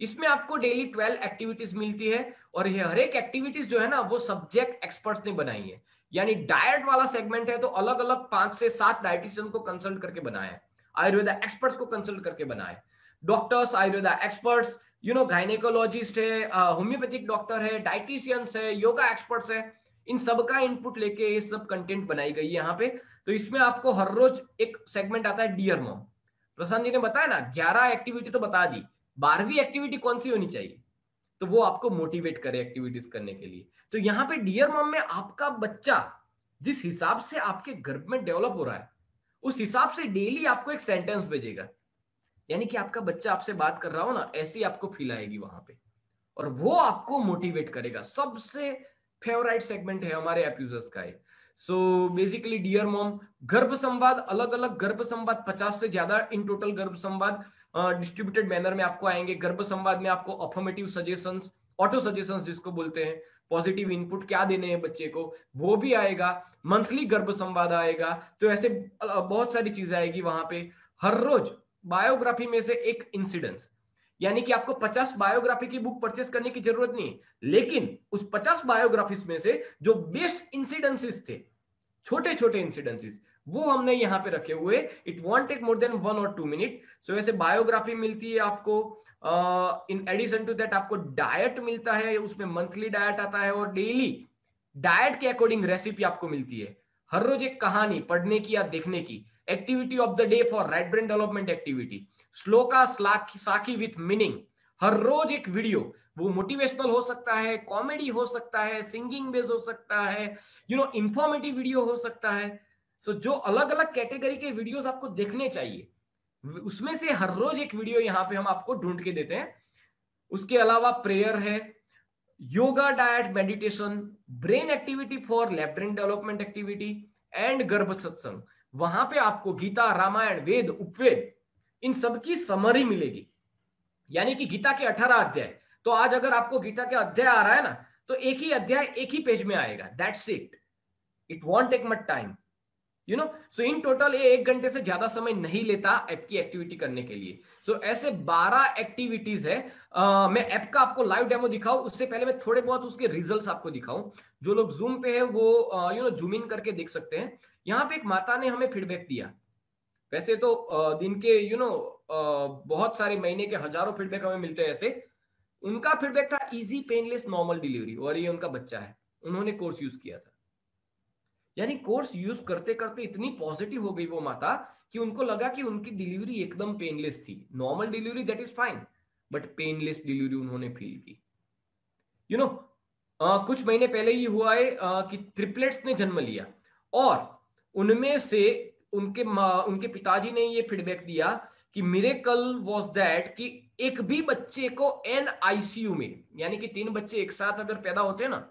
इसमें आपको डेली 12 एक्टिविटीज मिलती है, और ये हर एक एक्टिविटीज जो है ना वो सब्जेक्ट एक्सपर्ट्स ने बनाई है। यानी डाइट वाला सेगमेंट है तो अलग अलग 5 से 7 डाइटिशियन को कंसल्ट करके बनाया है, आयुर्वेदा एक्सपर्ट्स को कंसल्ट करके बनाया है, doctors, Ayurveda experts, you know gynaecologist है, होम्योपैथिक डॉक्टर है, डाइटिशियंस है, योगा एक्सपर्ट्स है, इन सब का इनपुट लेके ये सब कंटेंट बनाई गई है यहाँ पे। तो इसमें आपको हर रोज एक सेगमेंट आता है डियर मॉम। प्रशांत जी ने बताया ना 11 एक्टिविटी तो बता दी, 12वीं एक्टिविटी कौन सी होनी चाहिए, तो वो आपको मोटिवेट करे एक्टिविटीज करने के लिए। तो यहाँ पे डियर मॉम में आपका बच्चा जिस हिसाब से आपके गर्भ में डेवलप हो रहा है उस हिसाब से डेली आपको एक सेंटेंस भेजेगा, यानी कि आपका बच्चा आपसे बात कर रहा हो ना ऐसी आपको फील आएगी वहां पे, और वो आपको मोटिवेट करेगा। सबसे फेवरेट सेगमेंट है हमारे ऐप यूजर्स का ये। सो बेसिकली डियर मॉम, गर्भ संवाद, अलग अलग गर्भ संवाद 50 से ज्यादा इन टोटल गर्भ संवाद डिस्ट्रीब्यूटेड मैनर में आपको आएंगे। गर्भ संवाद में आपको अफर्मेटिव सजेशंस, ऑटो सजेशंस जिसको बोलते हैं, पॉजिटिव इनपुट क्या देने हैं बच्चे को वो भी आएगा, मंथली गर्भ संवाद आएगा। तो ऐसे बहुत सारी चीजें आएगी वहां पे। हर रोज बायोग्राफी में से एक इंसिडेंस, यानी कि आपको 50 बायोग्राफी की बुक परचेस करने की जरूरत नहीं है, लेकिन उस 50 बायोग्राफीज में से जो बेस्ट इंसिडेंसेस थे, छोटे छोटे इंसिडेंसेस, वो हमने यहाँ पे रखे हुए। It won't take more than 1 और 2 मिनट। सो ऐसे बायोग्राफी मिलती है आपको, इन एडिशन टू दैट आपको डाइट मिलता है, उसमें मंथली डाइट आता है और डेली डाइट के अकॉर्डिंग रेसिपी आपको मिलती है। हर रोज एक कहानी पढ़ने की या देखने की। Activity of the day for right brain development activity, shloka साखी विथ मीनिंग, हर रोज एक वीडियो, वो मोटिवेशनल हो सकता है, कॉमेडी हो सकता है, सिंगिंग बेस हो सकता है, यू नो इंफॉर्मेटिव वीडियो हो सकता है। सो जो अलग अलग कैटेगरी के वीडियोस आपको देखने चाहिए उसमें से हर रोज एक वीडियो यहाँ पे हम आपको ढूंढ के देते हैं। उसके अलावा प्रेयर है, yoga, diet, meditation, brain activity for left brain development activity and गर्भ सत्संग। वहां पे आपको गीता, रामायण, वेद, उपवेद इन सबकी समरी मिलेगी, यानी कि गीता के 18 अध्याय। तो आज अगर आपको गीता के अध्याय आ रहा है ना, तो एक ही अध्याय एक ही पेज में आएगा, that's it, it won't take much time, you know. So in total ये 1 घंटे से ज्यादा समय नहीं लेता ऐप की एक्टिविटी करने के लिए। सो ऐसे 12 एक्टिविटीज है। मैं ऐप का आपको लाइव डेमो दिखाऊं उससे पहले मैं थोड़े बहुत उसके रिजल्ट्स आपको दिखाऊं। जो लोग जूम पे है वो यू नो जूम इन करके देख सकते हैं। यहाँ पे एक माता ने हमें फीडबैक दिया। वैसे तो दिन के यू नो बहुत सारे महीने के हजारों फीडबैक हमें मिलते हैं ऐसे। उनका फीडबैक था इजी, पेनलेस, नॉर्मल डिलीवरी, और ये उनका बच्चा है, उन्होंने कोर्स यूज किया था। यानी कोर्स यूज करते करते इतनी पॉजिटिव हो गई वो माता कि उनको लगा कि उनकी डिलीवरी एकदम पेनलेस थी। Normal delivery that is fine, but painless delivery उन्होंने फील की, यू नो। कुछ महीने पहले ही हुआ है कि ट्रिपलेट्स ने जन्म लिया, और उनमें से उनके पिताजी ने ये फीडबैक दिया कि मिरेकल वाज दैट कि एक भी बच्चे को एनआईसीयू में, यानी कि 3 बच्चे एक साथ अगर पैदा होते ना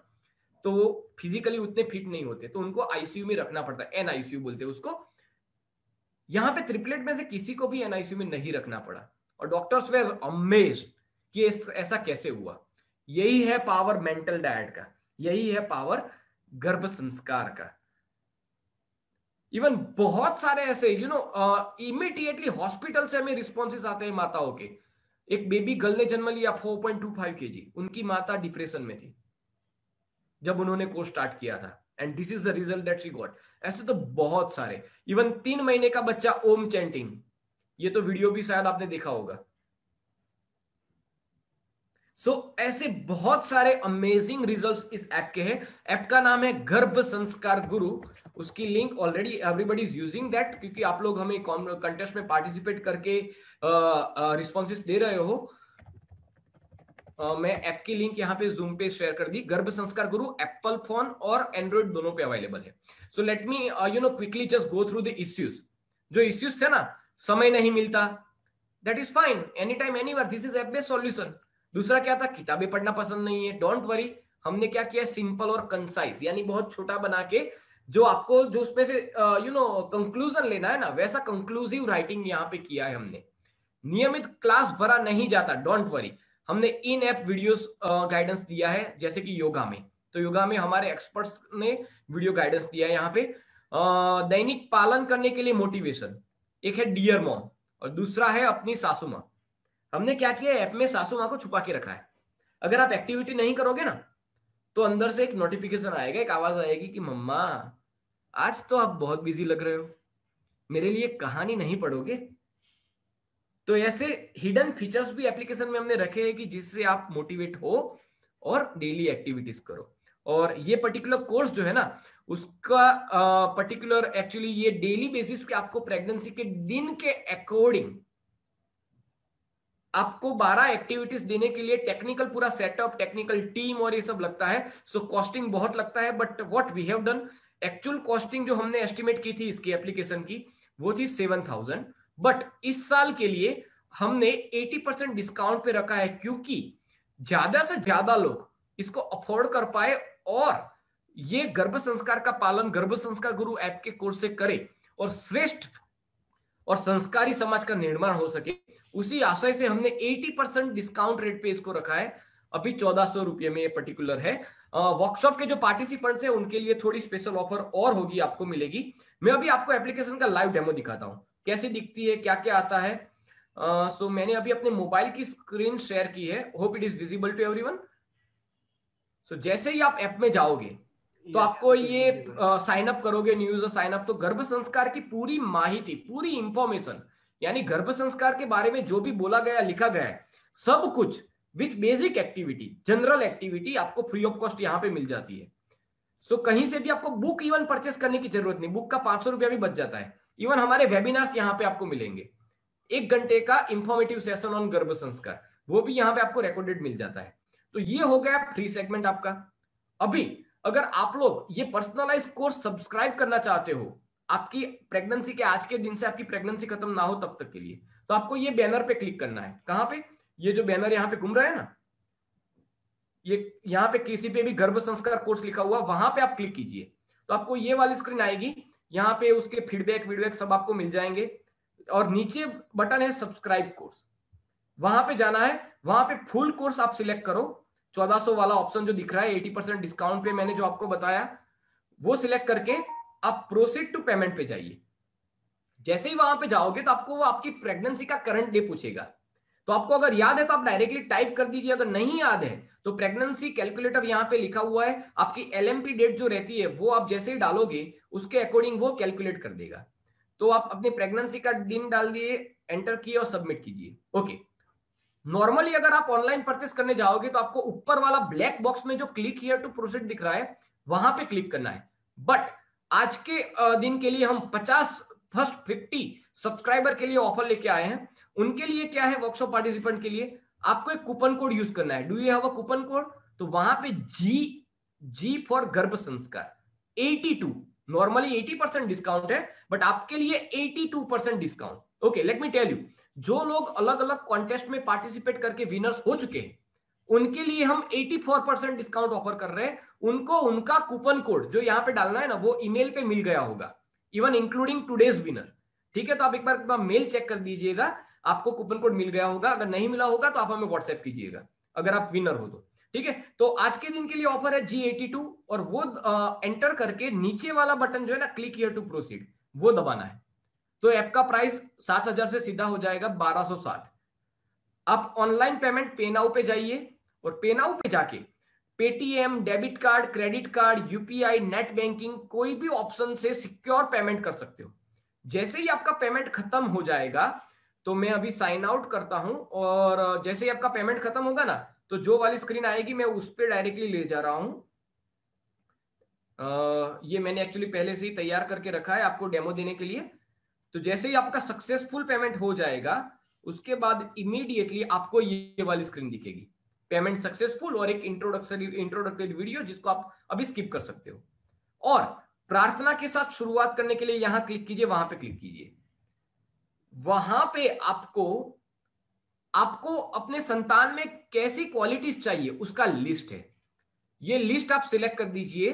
तो वो फिजिकली उतने फिट नहीं होते, तो उनको आईसीयू में रखना पड़ता है, एनआईसीयू बोलते हैं उसको। यहाँ पे ट्रिपलेट में से किसी को भी एनआईसीयू में नहीं रखना पड़ा, और डॉक्टर्स वे अमेज्ड कि ऐसा कैसे हुआ। यही है पावर मेंटल डाइट का, यही है पावर गर्भ संस्कार का। इवन बहुत सारे ऐसे यू नो इमीडिएटली हॉस्पिटल से हमें रिस्पॉन्सेस आते हैं माताओं के। एक बेबी गर्ल ने जन्म लिया 4.25 kg, उनकी माता डिप्रेशन में थी जब उन्होंने कोर्स स्टार्ट किया था, and this is the result that she got. ऐसे तो बहुत सारे। इवन 3 महीने का बच्चा ओम चैंटिंग, ये तो वीडियो भी शायद आपने देखा होगा। सो ऐसे बहुत सारे अमेजिंग रिजल्ट्स इस ऐप के हैं। ऐप का नाम है गर्भ संस्कार गुरु। उसकी link already everybody is using that, क्योंकि आप लोग हमें कंटेस्ट में पार्टिसिपेट करके रिस्पॉन्सेस दे रहे हो। मैं ऐप की लिंक यहाँ पे जूम पे शेयर कर दी। गर्भ संस्कार गुरु एप्पल फोन और एंड्रॉइड दोनों पे अवेलेबल है। So let me you know quickly just go through the issues. जो इश्यूज थे ना, समय नहीं मिलता, that is fine, any time anywhere, this is app based solution. दूसरा क्या था, किताबें पढ़ना पसंद नहीं है, डोंट वरी, हमने क्या किया, सिंपल और कंसाइज, यानी बहुत छोटा बना के जो आपको जो उसमें से यू नो कंक्लूजन लेना है ना, वैसा कंक्लूसिव राइटिंग यहाँ पे किया है हमने। नियमित क्लास भरा नहीं जाता, डोंट वरी, हमने इन ऐप वीडियोस गाइडेंस दिया है। जैसे कि योगा में, तो योगा में हमारे एक्सपर्ट्स ने वीडियो गाइडेंस दिया है यहाँ पे। दैनिक पालन करने के लिए मोटिवेशन, एक है डियर मॉम और दूसरा है अपनी सासू माँ। हमने क्या किया, ऐप में सासू माँ को छुपा के रखा है। अगर आप एक्टिविटी नहीं करोगे ना तो अंदर से एक नोटिफिकेशन आएगा, एक आवाज आएगी कि मम्मा आज तो आप बहुत बिजी लग रहे हो, मेरे लिए कहानी नहीं पढ़ोगे। तो ऐसे हिडन फीचर्स भी एप्लीकेशन में हमने रखे हैं कि जिससे आप मोटिवेट हो और डेली एक्टिविटीज करो। और ये पर्टिकुलर कोर्स जो है ना, उसका पर्टिकुलर एक्चुअली ये डेली बेसिस पे आपको प्रेगनेंसी के दिन के अकॉर्डिंग आपको 12 एक्टिविटीज देने के लिए टेक्निकल पूरा सेटअप, टेक्निकल टीम और ये सब लगता है। सो कॉस्टिंग बहुत लगता है, but what we have done, actual costing जो हमने एस्टिमेट की थी इसकी एप्लीकेशन की, वो थी 7,000, बट इस साल के लिए हमने 80% डिस्काउंट पे रखा है, क्योंकि ज्यादा से ज्यादा लोग इसको अफोर्ड कर पाए और ये गर्भ संस्कार का पालन गर्भ संस्कार गुरु ऐप के कोर्स से करे और श्रेष्ठ और संस्कारी समाज का निर्माण हो सके। उसी आशय से हमने 80% डिस्काउंट रेट पे इसको रखा है। अभी 1400 रुपये में ये पर्टिकुलर है। वर्कशॉप के जो पार्टिसिपेंट्स हैं उनके लिए थोड़ी स्पेशल ऑफर और होगी, आपको मिलेगी। मैं अभी आपको एप्लीकेशन का लाइव डेमो दिखाता हूँ, कैसे दिखती है, क्या क्या आता है। सो मैंने अभी अपने मोबाइल की स्क्रीन शेयर की है, hope it is visible to everyone. So जैसे ही आप ऐप में जाओगे तो आपको ये साइन अप करोगे, न्यूज साइन अप, तो गर्भ संस्कार की पूरी माहिती, पूरी इंफॉर्मेशन, यानी गर्भ संस्कार के बारे में जो भी बोला गया लिखा गया है सब कुछ with basic activity, general activity आपको फ्री ऑफ कॉस्ट यहाँ पे मिल जाती है। सो कहीं से भी आपको बुक इवन परचेस करने की जरूरत नहीं, बुक का 500 रुपया भी बच जाता है। इवन हमारे वेबिनार्स यहाँ पे आपको मिलेंगे, 1 घंटे का इंफॉर्मेटिव सेशन ऑन गर्भ संस्कार, वो भी यहाँ पे आपको रिकॉर्डेड मिल जाता है। तो ये हो गया फ्री सेगमेंट आपका। अभी अगर आप लोग ये पर्सनलाइज कोर्स सब्सक्राइब करना चाहते हो, आपकी प्रेगनेंसी के आज के दिन से आपकी प्रेगनेंसी खत्म ना हो तब तक के लिए, तो आपको ये बैनर पे क्लिक करना है। कहां पे? ये जो बैनर यहाँ पे घूम रहा है ना, ये यहाँ पे किसी पे भी गर्भ संस्कार कोर्स लिखा हुआ, वहां पे आप क्लिक कीजिए तो आपको ये वाली स्क्रीन आएगी। यहाँ पे उसके फीडबैक सब आपको मिल जाएंगे और नीचे बटन है सब्सक्राइब कोर्स, वहां पे जाना है। वहां पे फुल कोर्स आप सिलेक्ट करो, 1400 वाला ऑप्शन जो दिख रहा है 80% डिस्काउंट पे मैंने जो आपको बताया वो सिलेक्ट करके आप प्रोसीड टू पेमेंट पे जाइए। जैसे ही वहां पे जाओगे तो आपको वो आपकी प्रेगनेंसी का करंट डे पूछेगा, तो आपको अगर याद है तो आप डायरेक्टली टाइप कर दीजिए, अगर नहीं याद है तो प्रेगनेंसी कैलकुलेटर यहाँ पे लिखा हुआ है, आपकी LMP डेट जो रहती है वो आप जैसे ही डालोगे उसके अकॉर्डिंग वो कैलकुलेट कर देगा। तो आप अपनी प्रेगनेंसी का दिन डाल दिए, एंटर किए और सबमिट कीजिए, ओके। नॉर्मली अगर आप ऑनलाइन परचेस करने जाओगे तो आपको ऊपर वाला ब्लैक बॉक्स में जो क्लिक हियर टू प्रोसीड दिख रहा है वहां पे क्लिक करना है। बट आज के दिन के लिए हम 50 फर्स्ट 50 सब्सक्राइबर के लिए ऑफर लेके आए हैं। उनके लिए क्या है, वर्कशॉप पार्टिसिपेंट के लिए आपको एक कूपन कोड यूज करना है। Do you have a coupon code? तो वहां पे जी फॉर गर्भ संस्कार 82, नॉर्मली 80% डिस्काउंट है बट आपके लिए 82% discount, okay. Let me tell you, जो लोग अलग अलग कॉन्टेस्ट में पार्टिसिपेट करके विनर्स हो चुके हैं उनके लिए हम 84% डिस्काउंट ऑफर कर रहे हैं। उनको उनका कूपन कोड जो यहाँ पे डालना है ना वो ईमेल पे मिल गया होगा, इवन इंक्लूडिंग टुडेज विनर, ठीक है। तो आप एक बार मेल चेक कर दीजिएगा, आपको कूपन कोड मिल गया होगा। अगर नहीं मिला होगा तो आप हमें व्हाट्सएप कीजिएगा अगर आप विनर हो तो, ठीक है। तो आज के दिन के लिए ऑफर है G82 और वो एंटर करके नीचे वाला बटन जो है ना क्लिक हियर टू प्रोसीड वो दबाना है। तो ऐप का प्राइस 7000 से सीधा हो जाएगा 1260। आप ऑनलाइन पेमेंट पेनाओ पे जाइए और पेनाओ पे जाके Paytm, debit card, credit card, UPI, net banking कोई भी ऑप्शन से सिक्योर पेमेंट कर सकते हो। जैसे ही आपका पेमेंट खत्म हो जाएगा, तो मैं अभी साइन आउट करता हूं और जैसे ही आपका पेमेंट खत्म होगा ना तो जो वाली स्क्रीन आएगी मैं उस पर डायरेक्टली ले जा रहा हूं। ये मैंने एक्चुअली पहले से ही तैयार करके रखा है आपको डेमो देने के लिए। तो जैसे ही आपका सक्सेसफुल पेमेंट हो जाएगा उसके बाद इमीडिएटली आपको ये वाली स्क्रीन दिखेगी, पेमेंट सक्सेसफुल, और एक इंट्रोडक्टरी वीडियो जिसको आप अभी स्किप कर सकते हो। और प्रार्थना के साथ शुरुआत करने के लिए यहां क्लिक कीजिए, वहां पे क्लिक कीजिए। वहां पे आपको अपने संतान में कैसी क्वालिटीज चाहिए उसका लिस्ट है, ये लिस्ट आप सिलेक्ट कर दीजिए।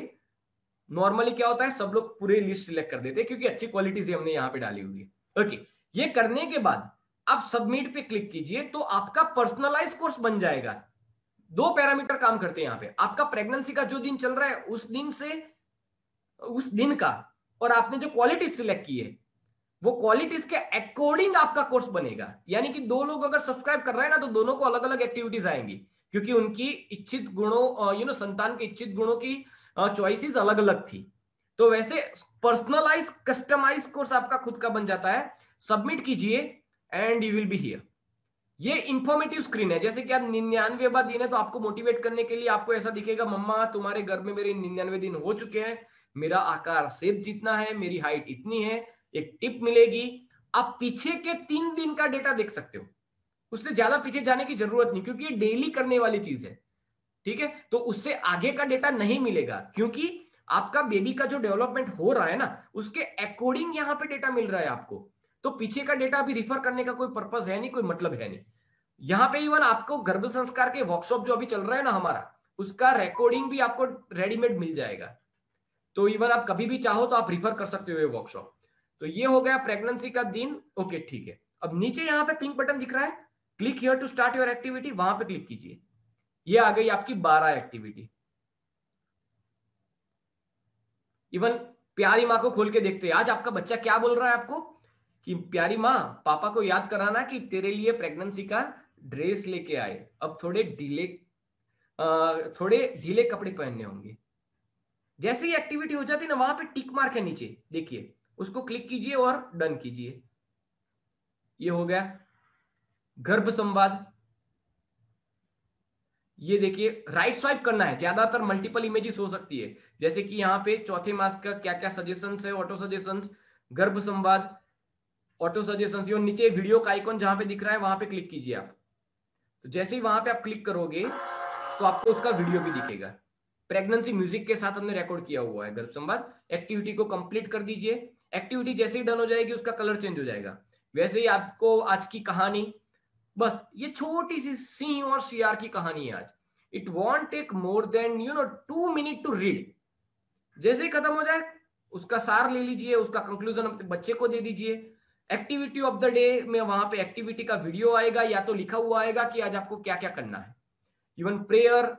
नॉर्मली क्या होता है सब लोग पूरे लिस्ट सिलेक्ट कर देते हैं क्योंकि अच्छी क्वालिटीज हमने यहाँ पे डाली हुई है, ओके। ये करने के बाद आप सबमिट पे क्लिक कीजिए तो आपका पर्सनलाइज कोर्स बन जाएगा। 2 पैरामीटर काम करते हैं यहाँ पे, आपका प्रेगनेंसी का जो दिन चल रहा है उस दिन का, और आपने जो क्वालिटीज सिलेक्ट की है वो क्वालिटीज के अकॉर्डिंग आपका कोर्स बनेगा। यानी कि 2 लोग अगर सब्सक्राइब कर रहे हैं ना तो दोनों को अलग अलग एक्टिविटीज आएंगी क्योंकि उनकी इच्छित गुणों, संतान के इच्छित गुणों की चॉइसेस अलग अलग थी। तो वैसे पर्सनलाइज कस्टमाइज कोर्स आपका खुद का बन जाता है। सबमिट कीजिए and you will be here. ये इंफॉर्मेटिव स्क्रीन है, जैसे कि आप 99वां दिन है तो आपको मोटिवेट करने के लिए आपको ऐसा दिखेगा, मम्मा तुम्हारे घर में मेरे 99 दिन हो चुके हैं, मेरा आकार शेप जितना है, मेरी हाइट इतनी है, एक टिप मिलेगी। आप पीछे के 3 दिन का डेटा देख सकते हो, उससे ज्यादा पीछे जाने की जरूरत नहीं क्योंकि ये डेली करने वाली चीज है, ठीक है। तो उससे आगे का डेटा नहीं मिलेगा क्योंकि आपका बेबी का जो डेवलपमेंट हो रहा है ना उसके अकॉर्डिंग यहाँ पे डेटा मिल रहा है आपको। तो पीछे का डेटा अभी रिफर करने का कोई पर्पस है नहीं, कोई मतलब है नहीं। यहाँ पे इवन आपको गर्भ संस्कार के वर्कशॉप जो अभी चल रहा है ना हमारा, उसका रिकॉर्डिंग भी आपको रेडीमेड मिल जाएगा। तो इवन आप कभी भी चाहो तो आप रिफर कर सकते हो ये वर्कशॉप। तो ये हो गया प्रेगनेंसी का दिन, ओके, ठीक है। अब नीचे यहाँ पे पिंक बटन दिख रहा है, click here to start your activity, वहां पे क्लिक कीजिए। ये आ गई आपकी 12 एक्टिविटी। इवन प्यारी माँ को खोल के देखते हैं आज आपका बच्चा क्या बोल रहा है आपको, कि प्यारी माँ पापा को याद कराना कि तेरे लिए प्रेगनेंसी का ड्रेस लेके आए, अब थोड़े ढीले कपड़े पहनने होंगे। जैसे ही एक्टिविटी हो जाती है ना वहां पे टिक मार्क है नीचे देखिए, उसको क्लिक कीजिए और डन कीजिए। ये हो गया गर्भ संवाद, ये देखिए राइट स्वाइप करना है, ज्यादातर मल्टीपल इमेजेस हो सकती है, जैसे कि यहाँ पे चौथे मास का क्या क्या सजेशंस है, ऑटो सजेशंस, गर्भ संवाद, ऑटो सजेशंस, और नीचे वीडियो का आइकॉन जहां पे दिख रहा है वहां पे क्लिक कीजिए आप। तो जैसे ही वहां पे आप क्लिक करोगे तो आपको उसका वीडियो भी दिखेगा। प्रेगनेंसी म्यूजिक के साथ हमने रिकॉर्ड किया हुआ है गर्भ संवाद। एक्टिविटी को कंप्लीट कर दीजिए। एक्टिविटी जैसे ही डन हो जाएगी उसका कलर चेंज हो जाएगा। वैसे ही आपको आज की कहानी, बस ये छोटी सी सिंह और सियार की कहानी है आज। It won't take more than 2 minute to read. जैसे ही खत्म हो जाए उसका सार ले लीजिए, उसका कंक्लूजन अपने बच्चे को दे दीजिए। एक्टिविटी ऑफ द डे में वहां पे एक्टिविटी का वीडियो आएगा या तो लिखा हुआ आएगा कि आज आपको क्या क्या करना है। इवन प्रेयर,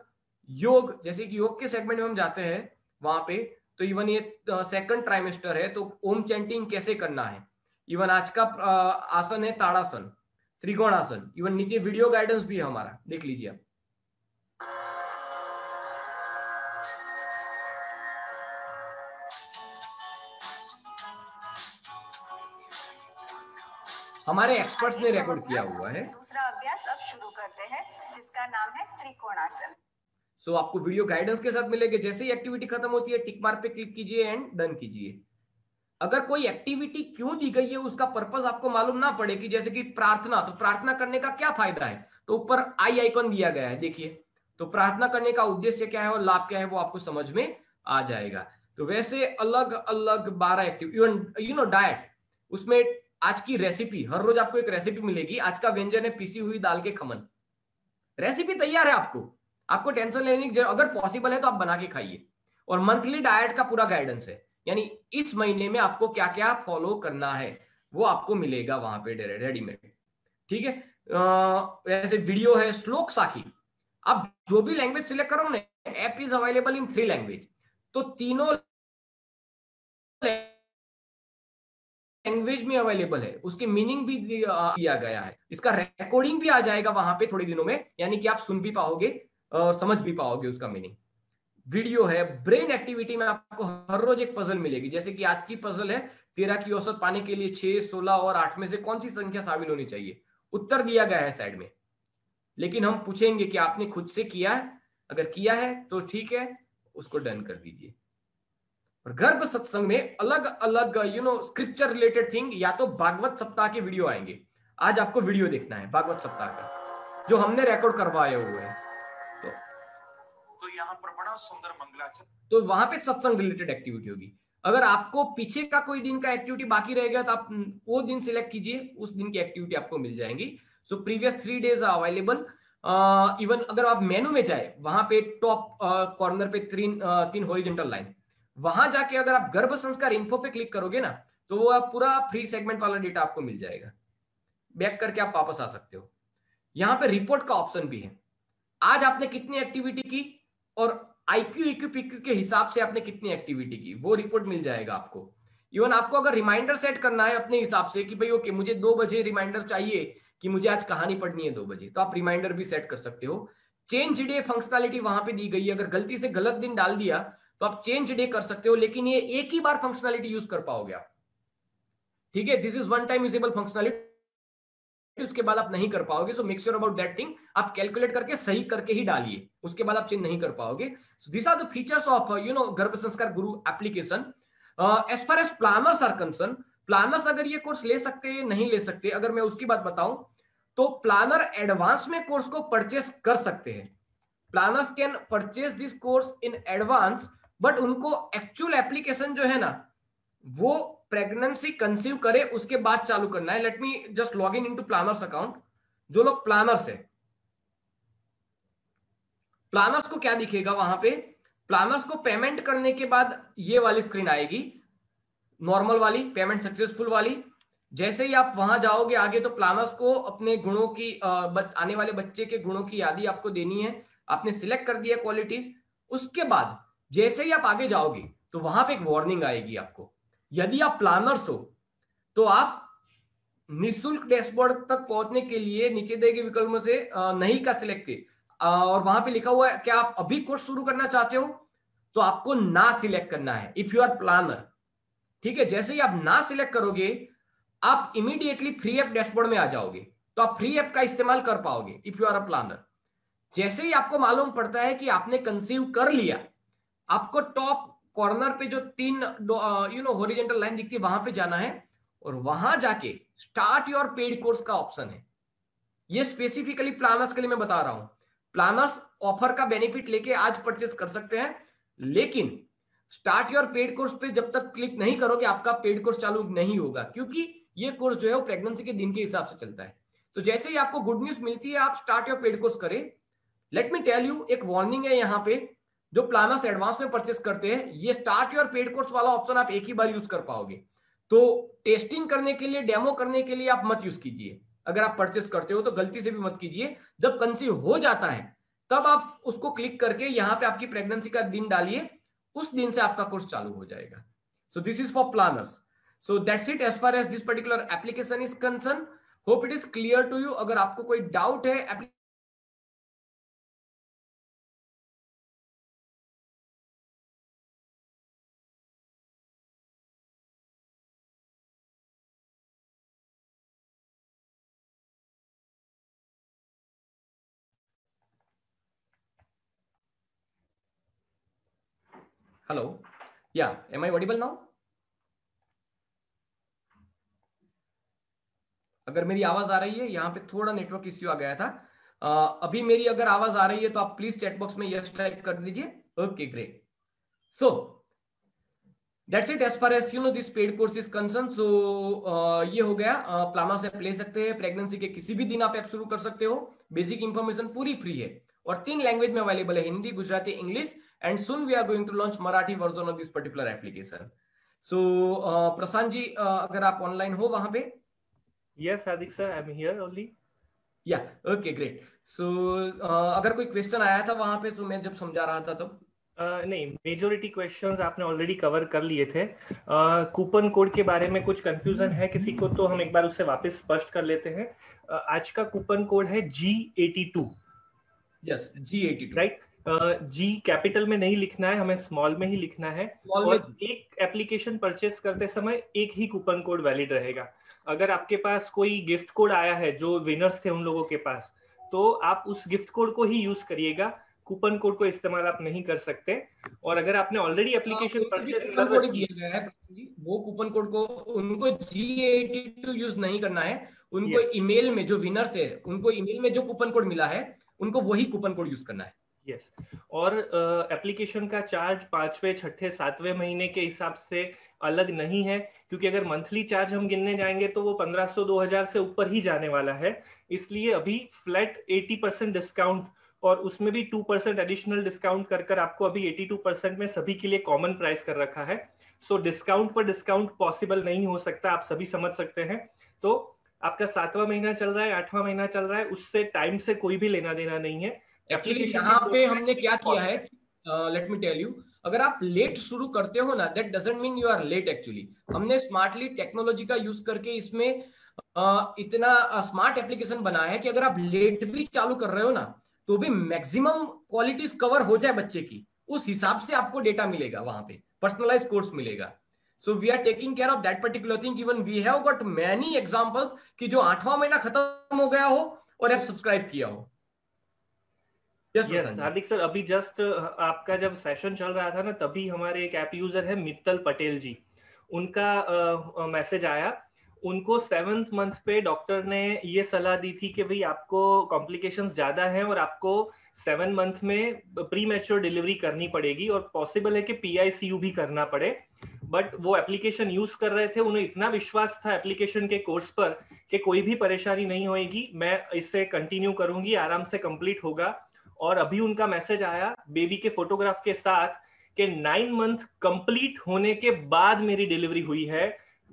योग, जैसे कि योग के सेगमेंट में हम जाते हैं वहां पे, तो इवन ये 2nd ट्राइमेस्टर है तो ओम चैंटिंग कैसे करना है। इवन आज का आसन है ताड़ासन, त्रिकोणासन। इवन नीचे वीडियो गाइडेंस भी है हमारा, देख लीजिए आप। हमारे एक्सपर्ट्स ने रिकॉर्ड किया हुआ है। दूसरा अभ्यास अब शुरू करते हैं जिसका नाम है त्रिकोणासन। सो आपको वीडियो गाइडेंस के साथ मिलेगा। जैसे ही एक्टिविटी खत्म होती है टिक मार्क पे क्लिक कीजिए एंड डन कीजिए। अगर कोई एक्टिविटी क्यों दी गई है उसका पर्पस आपको मालूम ना पड़े कि जैसे कि प्रार्थना, तो प्रार्थना करने का क्या फायदा है, तो ऊपर आई आइकॉन दिया गया है, देखिए। तो प्रार्थना करने का उद्देश्य क्या है और लाभ क्या है वो आपको समझ में आ जाएगा। तो वैसे अलग अलग 12 एक्टिविटी, डाइट, उसमें आज की रेसिपी, हर रोज आपको एक रेसिपी मिलेगी। आज का व्यंजन है पिसी हुई दाल के खमन। रेसिपी तैयार है, आपको टेंशन लेने की, अगर पॉसिबल है तो आप बना के खाइए। और मंथली डाइट का पूरा गाइडेंस है, यानी इस महीने में आपको क्या क्या फॉलो करना है वो आपको मिलेगा वहां पे रेडीमेड, ठीक है। वैसे वीडियो है, श्लोक साखी, आप जो भी लैंग्वेज सिलेक्ट करो ना, app is available in 3 language, तो तीनों लैंग्वेज में अवेलेबल है। उसके मीनिंग भी दिया गया है। इसका रिकॉर्डिंग भी आ जाएगा वहां पे थोड़े दिनों में, यानी कि आप सुन भी पाओगे और समझ भी पाओगे उसका मीनिंग। वीडियो है। ब्रेन एक्टिविटी में आपको हर रोज एक पजल मिलेगी, जैसे कि आज की पजल है 13 की औसत पाने के लिए 6, 16 और 8 में से कौन सी संख्या शामिल होनी चाहिए। उत्तर दिया गया है साइड में, लेकिन हम पूछेंगे कि आपने खुद से किया है, अगर किया है तो ठीक है, उसको डन कर दीजिए। और गर्भ सत्संग में अलग अलग स्क्रिप्चर रिलेटेड थिंग, या तो भागवत सप्ताह के वीडियो आएंगे। आज आपको वीडियो देखना है भागवत सप्ताह का, जो हमने रिकॉर्ड करवाए हुए हैं। तो यहाँ पर बड़ा सुंदर मंगलाचरण, तो वहां पे सत्संग रिलेटेड एक्टिविटी होगी। अगर आपको पीछे का कोई दिन का एक्टिविटी बाकी रहेगा तो आप वो दिन सिलेक्ट कीजिए, उस दिन की एक्टिविटी आपको मिल जाएंगी। So previous 3 days are available. Even अगर आप मेनू में जाए वहां पे टॉप कॉर्नर पे 3 हॉरिजॉन्टल लाइन, वहां जाके अगर आप गर्भ संस्कार इन्फो पे क्लिक करोगे ना तो वो पूरा फ्री सेगमेंट वाला डेटा आपको मिल जाएगा। बैक करके आप वापस आ सकते हो। यहाँ पे रिपोर्ट का ऑप्शन भी है, आज आपने कितनी एक्टिविटी की और IQ, EQ, PQ के हिसाब से आपने कितनी एक्टिविटी की, वो रिपोर्ट मिल जाएगा आपको। इवन आपको अगर रिमाइंडर सेट करना है अपने हिसाब से कि भाई ओके मुझे 2 बजे रिमाइंडर चाहिए कि मुझे आज कहानी पढ़नी है 2 बजे, तो आप रिमाइंडर भी सेट कर सकते हो। चेंज डे फंक्शनलिटी वहां पे दी गई है, अगर गलती से गलत दिन डाल दिया तो आप चेंज डे कर सकते हो, लेकिन ये एक ही बार फंक्शनलिटी यूज कर पाओगे आप, ठीक है। This is 1 time usable functionality, उसके बाद आप नहीं कर पाओगे। So make sure about that thing, आप कैलकुलेट करके सही करके ही डालिए, उसके बाद आप चेंज नहीं कर पाओगे। So this are the features of Garbh Sanskar Guru application. As far as planners are concern, planners अगर ये कोर्स ले सकते हैं नहीं ले सकते, अगर मैं उसकी बात बताऊं तो प्लानर एडवांस में कोर्स को परचेस कर सकते हैं। Planners can purchase this course in advance, but उनको एक्चुअल एप्लीकेशन जो है ना वो प्रेगनेंसी कंसीव करे उसके बाद चालू करना है। Let me just log in into planners account. जो लोग प्लानर्स है, प्लानर्स को क्या दिखेगा वहां पे, प्लानर्स को पेमेंट करने के बाद ये वाली स्क्रीन आएगी, नॉर्मल वाली, पेमेंट सक्सेसफुल वाली। जैसे ही आप वहां जाओगे आगे तो प्लानर्स को अपने गुणों की, आने वाले बच्चे के गुणों की यादी आपको देनी है। आपने सिलेक्ट कर दिया क्वालिटीज, उसके बाद जैसे ही आप आगे जाओगे तो वहां पे एक वार्निंग आएगी आपको। यदि आप प्लानर्स हो तो आप निशुल्क डैशबोर्ड तक पहुंचने के लिए नीचे दिए गए विकल्पों में से नहीं का सिलेक्ट करें, और वहां पे लिखा हुआ है क्या आप अभी कोर्स शुरू करना चाहते हो, तो आपको ना सिलेक्ट करना है इफ यू आर प्लानर, ठीक है। जैसे ही आप ना सिलेक्ट करोगे आप इमीडिएटली फ्री ऐप डैशबोर्ड में आ जाओगे, तो आप फ्री ऐप का इस्तेमाल कर पाओगे if you are a planner. जैसे ही आपको मालूम पड़ता है कि आपने कंसीव कर लिया, आपको टॉप कॉर्नर पे जो 3 हॉरिजॉन्टल लाइन दिखती है वहां पे जाना है और वहां जाके स्टार्ट योर पेड कोर्स का ऑप्शन है। ये स्पेसिफिकली प्लानर्स के लिए मैं बता रहा हूं। प्लानर्स ऑफर का बेनिफिट लेके आज परचेस कर सकते हैं, लेकिन स्टार्ट योर पेड कोर्स पे जब तक क्लिक नहीं करोगे आपका पेड कोर्स चालू नहीं होगा, क्योंकि ये कोर्स जो है वो प्रेगनेंसी के दिन के हिसाब से चलता है। तो जैसे ही आपको गुड न्यूज मिलती है आप स्टार्ट योर पेड कोर्स करें। लेट मी टेल यू, एक वार्निंग है यहाँ पे, जो प्लानर्स एडवांस में परचेस करते हैं ये स्टार्ट योर पेड कोर्स वाला ऑप्शन आप एक ही बार यूज कर पाओगे। तो टेस्टिंग करने के लिए, डेमो करने के लिए आप मत यूज कीजिए। अगर आप परचेस करते हो तो गलती से भी मत कीजिए। जब कंसीव हो जाता है तब आप उसको क्लिक करके यहाँ पे आपकी प्रेगनेंसी का दिन डालिए, उस दिन से आपका कोर्स चालू हो जाएगा। So this is for planners. So that's it as far as this particular application is concern. Hope it is clear to you. अगर आपको कोई डाउट है hello yeah am I audible now? अगर मेरी आवाज आ रही है, यहाँ पे थोड़ा नेटवर्क इश्यू आ गया था। अभी मेरी अगर आवाज आ रही है तो आप प्लीज चैट बॉक्स में यस टाइप कर दीजिए। Okay great. So that's it as far as you know this paid course is concern. सो ये हो गया। प्लामा से आप ले सकते हैं, प्रेगनेंसी के किसी भी दिन आप ऐप शुरू कर सकते हो। बेसिक इंफॉर्मेशन पूरी फ्री है और 3 लैंग्वेज में अवेलेबल है, Hindi, Gujarati, English and soon we are going to launch Marathi version of this particular application. So Prashant ji अगर आप ऑनलाइन हो वहां पे? Yes Hardik sir, I am here only. या ओके ग्रेट। सो अगर कोई क्वेश्चन आया था वहां पे तो मैं जब समझा रहा था तब नहीं, मेजॉरिटी क्वेश्चंस आपने ऑलरेडी कवर कर लिए थे। कूपन कोड के बारे में कुछ कंफ्यूजन है किसी को तो हम एक बार उसे वापस स्पष्ट कर लेते हैं। आज का कूपन कोड है G82। Yes G82 right. G capital में नहीं लिखना है, हमें स्मॉल में ही लिखना है। और एक एप्लीकेशन परचेस करते समय एक ही कूपन कोड वैलिड रहेगा। अगर आपके पास कोई गिफ्ट कोड आया है जो विनर्स थे उन लोगों के पास, तो आप उस गिफ्ट कोड को ही यूज करिएगा, कूपन कोड को इस्तेमाल आप नहीं कर सकते। और अगर आपने ऑलरेडी एप्लीकेशन परचेस किया है वो कूपन कोड को उनको G82 यूज नहीं करना है। उनको ईमेल में जो विनर्स है उनको ईमेल में जो कूपन कोड मिला है उनको वही कूपन कोड यूज करना है। यस और एप्लीकेशन का चार्ज 5वें, 6ठे, 7वें महीने के हिसाब से अलग नहीं है, क्योंकि अगर मंथली चार्ज हम गिनने जाएंगे तो वो 1500 2000 से ऊपर ही जाने वाला है। इसलिए अभी फ्लैट 80% डिस्काउंट और उसमें भी 2% एडिशनल डिस्काउंट कर आपको अभी 82% में सभी के लिए कॉमन प्राइस कर रखा है। सो डिस्काउंट पर डिस्काउंट पॉसिबल नहीं हो सकता, आप सभी समझ सकते हैं। तो आपका 7वां महीना चल रहा है, 8वां महीना चल रहा है, उससे टाइम से कोई भी लेना देना नहीं है। एक्चुअली यहाँ पे हमने क्या किया है, लेट मी टेल यू, अगर आप लेट शुरू करते हो ना that doesn't mean you are late. Actually हमने स्मार्टली टेक्नोलॉजी का यूज करके इसमें इतना स्मार्ट एप्लीकेशन बनाया है कि अगर आप लेट भी चालू कर रहे हो ना तो भी मैक्सिमम क्वालिटीज कवर हो जाए बच्चे की, उस हिसाब से आपको डेटा मिलेगा, वहां पे पर्सनलाइज कोर्स मिलेगा। So we are taking care of that particular thing. Even we have got many examples कि जो 8वां महीना खत्म हो गया हो और आप सब्सक्राइब किया हो। यस हार्दिक सर, अभी जस्ट आपका जब सेशन चल रहा था ना तभी हमारे एक ऐप यूजर है मित्तल पटेल जी, उनका मैसेज आया। उनको 7th मंथ पे डॉक्टर ने ये सलाह दी थी कि भाई आपको कॉम्प्लिकेशंस ज्यादा हैं और आपको 7 मंथ में प्रीमैच्योर डिलीवरी करनी पड़ेगी और पॉसिबल है कि PICU भी करना पड़े। बट वो एप्लीकेशन यूज कर रहे थे, उन्हें इतना विश्वास था एप्लीकेशन के कोर्स पर कि कोई भी परेशानी नहीं होगी, मैं इससे कंटिन्यू करूंगी, आराम से कंप्लीट होगा। और अभी उनका मैसेज आया बेबी के फोटोग्राफ के साथ कि 9 मंथ कंप्लीट होने के बाद मेरी डिलीवरी हुई है।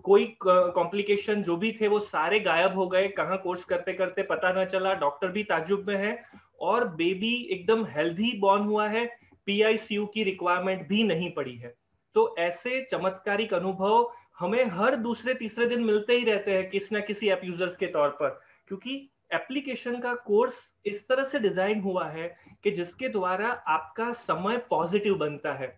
कोई कॉम्प्लिकेशन जो भी थे वो सारे गायब हो गए, कहाँ कोर्स करते करते पता ना चला, डॉक्टर भी ताज्जुब में है और बेबी एकदम हेल्दी बॉर्न हुआ है, PICU की रिक्वायरमेंट भी नहीं पड़ी है। तो ऐसे चमत्कारिक अनुभव हमें हर दूसरे तीसरे दिन मिलते ही रहते हैं किसी ना किसी ऐप यूजर्स के तौर पर, क्योंकि एप्लीकेशन का कोर्स इस तरह से डिजाइन हुआ है कि जिसके द्वारा आपका समय पॉजिटिव बनता है।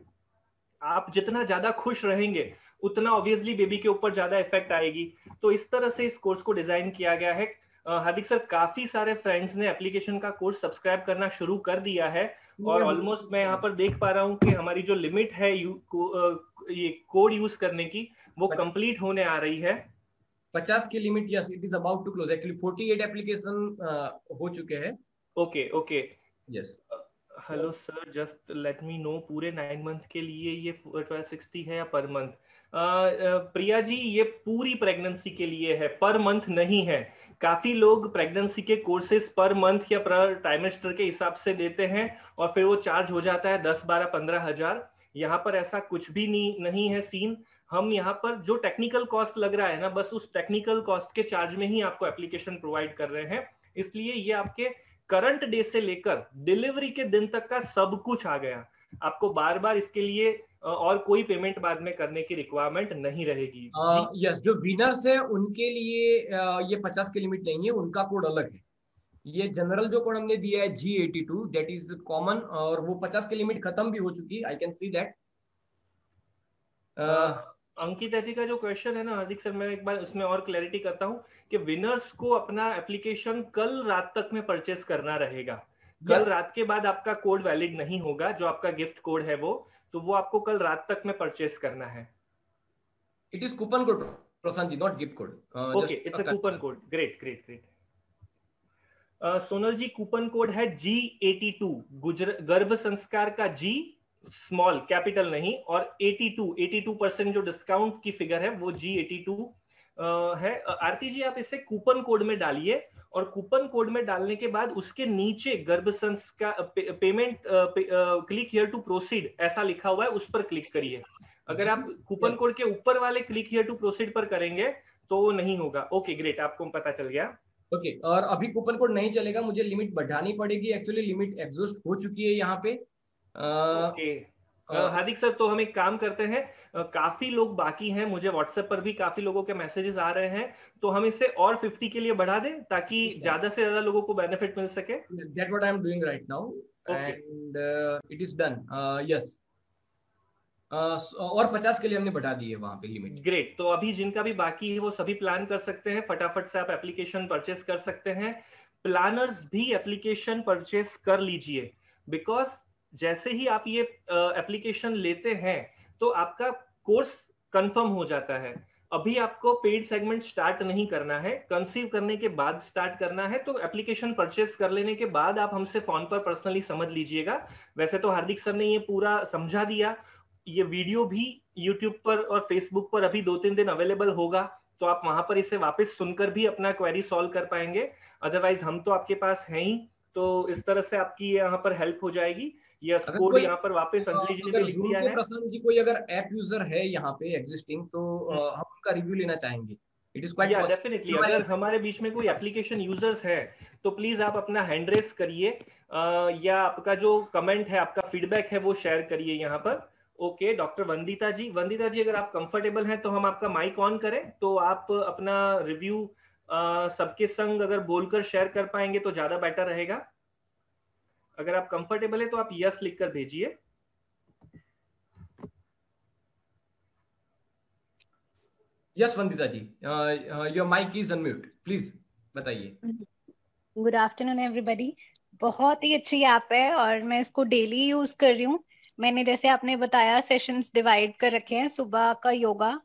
आप जितना ज्यादा खुश रहेंगे उतना ऑब्वियसली बेबी के ऊपर ज्यादा इफेक्ट आएगी। तो इस तरह से इस कोर्स को डिजाइन किया गया है। हार्दिक सर, काफी सारे फ्रेंड्स ने एप्लीकेशन का कोर्स सब्सक्राइब करना शुरू कर दिया है और ऑलमोस्ट मैं यहाँ पर देख पा रहा हूँ कि हमारी जो लिमिट है ये कोड यूज करने की वो कंप्लीट होने आ रही है। 50 की limit, yes it is about to close, actually 48 application हो चुके हैं। Okay okay, yes. Hello sir, just let me know पूरे 9 मंथ के लिए ये 1260 है या पर मंथ? प्रिया जी, ये पूरी प्रेगनेंसी के लिए है, पर मंथ नहीं है। काफी लोग प्रेगनेंसी के कोर्सेज पर मंथ या पर ट्राइमेस्टर के हिसाब से देते हैं और फिर वो चार्ज हो जाता है 10-12-15 हजार। यहाँ पर ऐसा कुछ भी नहीं है सीन। हम यहाँ पर जो टेक्निकल कॉस्ट लग रहा है ना, बस उस टेक्निकल कॉस्ट के चार्ज में ही आपको एप्लीकेशन प्रोवाइड कर रहे हैं, इसलिए ये आपके करंट डे से लेकर डिलीवरी के दिन तक का सब कुछ आ गया। आपको बार बार इसके लिए और कोई पेमेंट बाद में करने की रिक्वायरमेंट नहीं रहेगी। यस, जो विनर्स है उनके लिए ये 50 की लिमिट नहीं है, उनका कोड अलग है। ये जनरल जो कोड हमने दिया है G82, दैट इज कॉमन, और वो 50 की लिमिट खत्म भी हो चुकी। I can see that. Ankita ji का जो क्वेश्चन है ना हार्दिक सर, मैं एक बार उसमें और क्लैरिटी करता हूँ कि विनर्स को अपना एप्लीकेशन कल रात तक में परचेस करना रहेगा। कल रात के बाद आपका कोड वैलिड नहीं होगा, जो आपका गिफ्ट कोड है वो, तो वो आपको कल रात तक में परचेस करना है। It is coupon code Prashant ji, not gift code. Okay, it's a coupon code. Great great great. Sonal ji, coupon code है G82, गर्भ संस्कार का G, स्मॉल कैपिटल नहीं, और 82% जो डिस्काउंट की फिगर है वो G82 है। आरती जी, आप इसे कूपन कोड में डालिए और कूपन कोड में डालने के बाद उसके नीचे Garbh Sanskar payment click here to proceed ऐसा लिखा हुआ है, उस पर क्लिक करिए। अगर आप कूपन कोड के ऊपर वाले क्लिक हियर टू प्रोसीड पर करेंगे तो नहीं होगा। ओके ग्रेट, आपको पता चल गया। ओके और अभी कूपन कोड नहीं चलेगा, मुझे लिमिट बढ़ानी पड़ेगी, एक्चुअली लिमिट एग्जॉस्ट हो चुकी है यहाँ पे। हार्दिक सर, तो हम एक काम करते हैं, काफी लोग बाकी हैं, मुझे व्हाट्सएप पर भी काफी लोगों के मैसेजेस आ रहे हैं, तो हम इसे और 50 के लिए बढ़ा दें ताकि ज्यादा से ज्यादा लोगों को बेनिफिट मिल सके। That what I am doing right now and it is done. Yes, और 50 के लिए हमने बढ़ा दी है वहां पे लिमिट। ग्रेट, तो अभी जिनका भी बाकी है वो सभी प्लान कर सकते हैं, फटाफट से आप एप्लीकेशन परचेस कर सकते हैं। प्लानर्स भी एप्लीकेशन परचेस कर लीजिए, बिकॉज जैसे ही आप ये एप्लीकेशन लेते हैं तो आपका कोर्स कंफर्म हो जाता है। अभी आपको पेड सेगमेंट स्टार्ट नहीं करना है, कंसीव करने के बाद स्टार्ट करना है, तो एप्लीकेशन परचेस कर लेने के बाद आप हमसे फोन पर पर्सनली समझ लीजिएगा। वैसे तो हार्दिक सर ने ये पूरा समझा दिया, ये वीडियो भी YouTube पर और Facebook पर अभी 2-3 दिन अवेलेबल होगा, तो आप वहां पर इसे वापस सुनकर भी अपना क्वेरी सॉल्व कर पाएंगे। अदरवाइज हम तो आपके पास हैं ही, तो इस तरह से आपकी यहाँ पर हेल्प हो जाएगी। यस, कोड यहाँ पर वापस अंजलि जी ने लिख दिया है। प्रशांत जी, कोई अगर ऐप यूजर है यहाँ पे एग्जिस्टिंग तो हम उनका रिव्यू लेना चाहेंगे। इट इज क्वाइट डेफिनेटली, अगर हमारे बीच में कोई एप्लीकेशन यूजर्स है तो प्लीज आप अपना हैंड रेस करिए या आपका जो कमेंट है, आपका फीडबैक है वो शेयर करिए यहाँ पर। ओके, डॉक्टर वंदिता जी, वंदिता जी अगर आप कंफर्टेबल हैं तो हम आपका माइक ऑन करें, तो आप अपना रिव्यू सबके संग अगर बोलकर शेयर कर पाएंगे तो ज्यादा बेटर रहेगा। अगर आप कंफर्टेबल हैं तो आप यस लिखकर भेजिए। Yes Vandita ji, your mic is unmute, please बताइए। गुड आफ्टरनून एवरीबॉडी, बहुत ही अच्छी ऐप है और मैं इसको डेली यूज कर रही हूँ। मैंने जैसे आपने बताया सेशंस डिवाइड कर रखे हैं, सुबह का योगा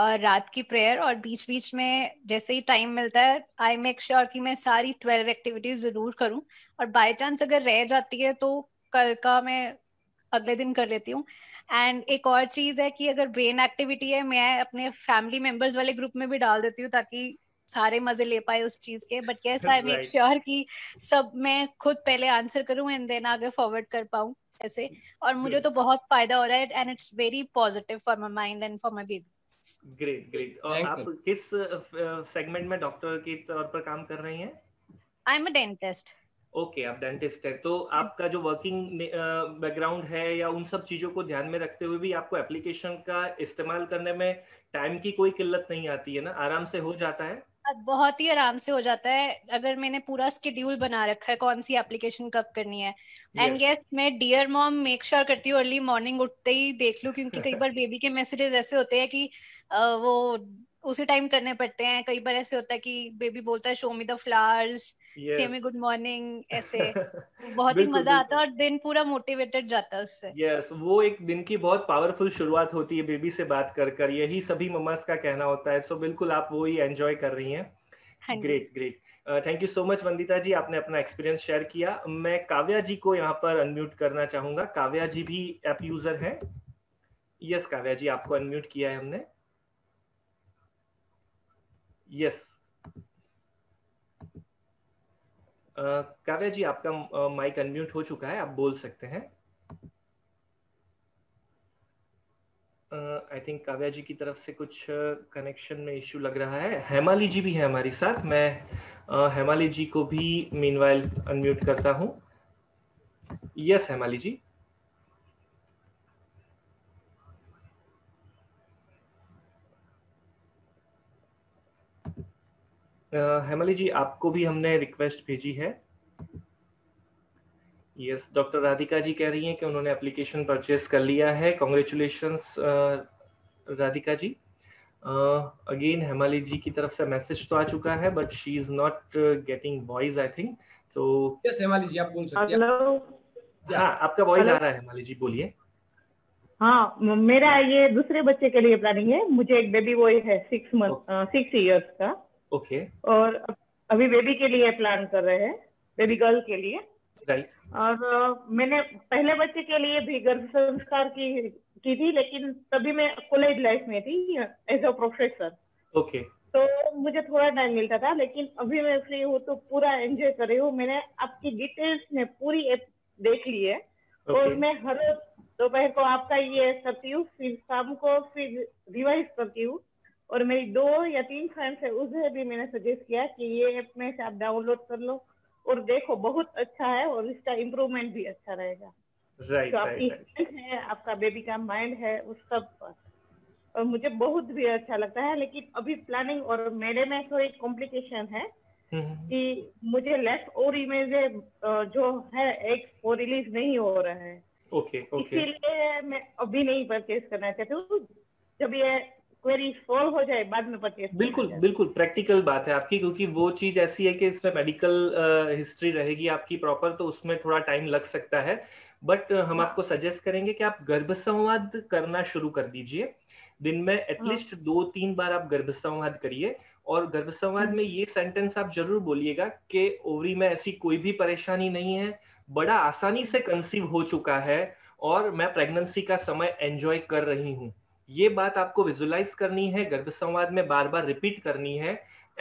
और रात की प्रेयर, और बीच बीच में जैसे ही टाइम मिलता है आई मेक श्योर कि मैं सारी 12 एक्टिविटीज जरूर करूं, और बाय चांस अगर रह जाती है तो कल का मैं अगले दिन कर लेती हूं। एंड एक और चीज़ है कि अगर ब्रेन एक्टिविटी है, मैं अपने फैमिली मेम्बर्स वाले ग्रुप में भी डाल देती हूँ ताकि सारे मजे ले पाए उस चीज के। But yes, I make sure कि सब मैं खुद पहले आंसर करूँ एंड देन आगे फॉरवर्ड कर पाऊँ ऐसे, और मुझे तो बहुत फायदा हो रहा है and it's very positive for my mind and for my baby. Great great. और आप किस सेगमेंट में डॉक्टर के तौर पर काम कर रही हैं? I am a dentist. Okay, आप डेंटिस्ट हैं, तो आपका जो वर्किंग बैकग्राउंड है या उन सब चीजों को ध्यान में रखते हुए भी आपको एप्लीकेशन का इस्तेमाल करने में टाइम की कोई किल्लत नहीं आती है ना, आराम से हो जाता है? बहुत ही आराम से हो जाता है अगर मैंने पूरा स्केड्यूल बना रखा है कौन सी एप्लीकेशन कब करनी है। एंड yes, मैं डियर मॉम मेक श्योर करती हूँ अर्ली मॉर्निंग उठते ही देख लूँ, क्योंकि कई बार बेबी के मैसेजेस ऐसे होते हैं कि वो उसी टाइम करने पड़ते हैं। कई बार ऐसे होता है कि बेबी बोलता है शो मी द फ्लावर्स, से मी गुड मॉर्निंग, ऐसे बहुत ही मजा आता है और दिन पूरा मोटिवेटेड जाता है उससे। यस, वो एक दिन की बहुत पावरफुल शुरुआत होती है बेबी से बात कर कर, यही सभी मम्मास का कहना होता है। सो बिल्कुल आप वो ही एंजॉय कर रही हैं। Great great, thank you so much Vandita ji, आपने अपना एक्सपीरियंस शेयर किया। मैं काव्या जी को यहाँ पर अनम्यूट करना चाहूंगा। काव्या जी भी ऐप यूजर हैं। यस काव्या जी, आपको अनम्यूट किया है हमने। यस काव्या जी, आपका माइक अनम्यूट हो चुका है, आप बोल सकते हैं। आई थिंक काव्या जी की तरफ से कुछ कनेक्शन में इश्यू लग रहा है। हेमाली जी भी है हमारे साथ। मैं हेमाली जी को भी मीनवाइल अनम्यूट करता हूं। यस हेमाली जी, हेमाली जी आपको भी हमने रिक्वेस्ट भेजी है। यस, डॉक्टर राधिका जी कह रही हैं कि उन्होंने एप्लीकेशन परचेस कर लिया है। कॉन्ग्रेचुलेशंस राधिका जी। अगेन हेमाली जी की तरफ से मैसेज तो आ चुका है but she is not getting voice I think. तो यस हेमाली जी, आप बोल सकती हैं। हाँ, आपका वॉइस आ रहा है हेमाली जी, बोलिए। हाँ, मेरा ये दूसरे बच्चे के लिए प्लानिंग है। मुझे एक बेबी बॉय है 6 ईयर्स का। ओके। और अभी बेबी के लिए प्लान कर रहे हैं, बेबी गर्ल के लिए। राइट। और मैंने पहले बच्चे के लिए भी गर्भ संस्कार की थी, लेकिन तभी मैं कॉलेज लाइफ में थी एज अ प्रोफेसर। ओके। तो मुझे थोड़ा टाइम मिलता था, लेकिन अभी मैं फ्री हूँ तो पूरा एंजॉय कर रही हूँ। मैंने आपकी डिटेल्स में पूरी ऐप देख ली है। okay. और मैं हर दोपहर को आपका ये करती हूँ, फिर शाम को फिर रिवाइज करती हूँ। और मेरी 2 या 3 फ्रेंड्स है, उसे भी मैंने सजेस्ट किया कि ये ऐप में से आप डाउनलोड कर लो और देखो, बहुत अच्छा है और इसका इम्प्रूवमेंट भी अच्छा रहेगा। राइट, राइट है, आपका बेबी का माइंड है उस सब पर। और मुझे बहुत भी अच्छा लगता है, लेकिन अभी प्लानिंग और मेरे में थोड़ी कॉम्प्लिकेशन है कि मुझे लेफ्ट और इमेज जो है एक वो रिलीज नहीं हो रहा है। Okay, okay. इसीलिए मैं अभी नहीं परचेज करना चाहती हूँ, जब ये क्वेरी सॉल्व हो जाए बाद में परचेज। बिल्कुल बिल्कुल प्रैक्टिकल बात है आपकी, क्योंकि वो चीज ऐसी है कि इसमें मेडिकल हिस्ट्री रहेगी आपकी प्रॉपर, तो उसमें थोड़ा टाइम लग सकता है। बट हम आपको सजेस्ट करेंगे कि आप गर्भ संवाद करना शुरू कर दीजिए। दिन में एटलीस्ट 2-3 बार आप गर्भ संवाद करिए। और गर्भ संवाद में ये सेंटेंस आप जरूर बोलिएगा कि ओवरी में ऐसी कोई भी परेशानी नहीं है, बड़ा आसानी से कंसीव हो चुका है और मैं प्रेगनेंसी का समय एंजॉय कर रही हूँ। ये बात आपको विजुलाइज करनी है, गर्भ संवाद में बार बार रिपीट करनी है।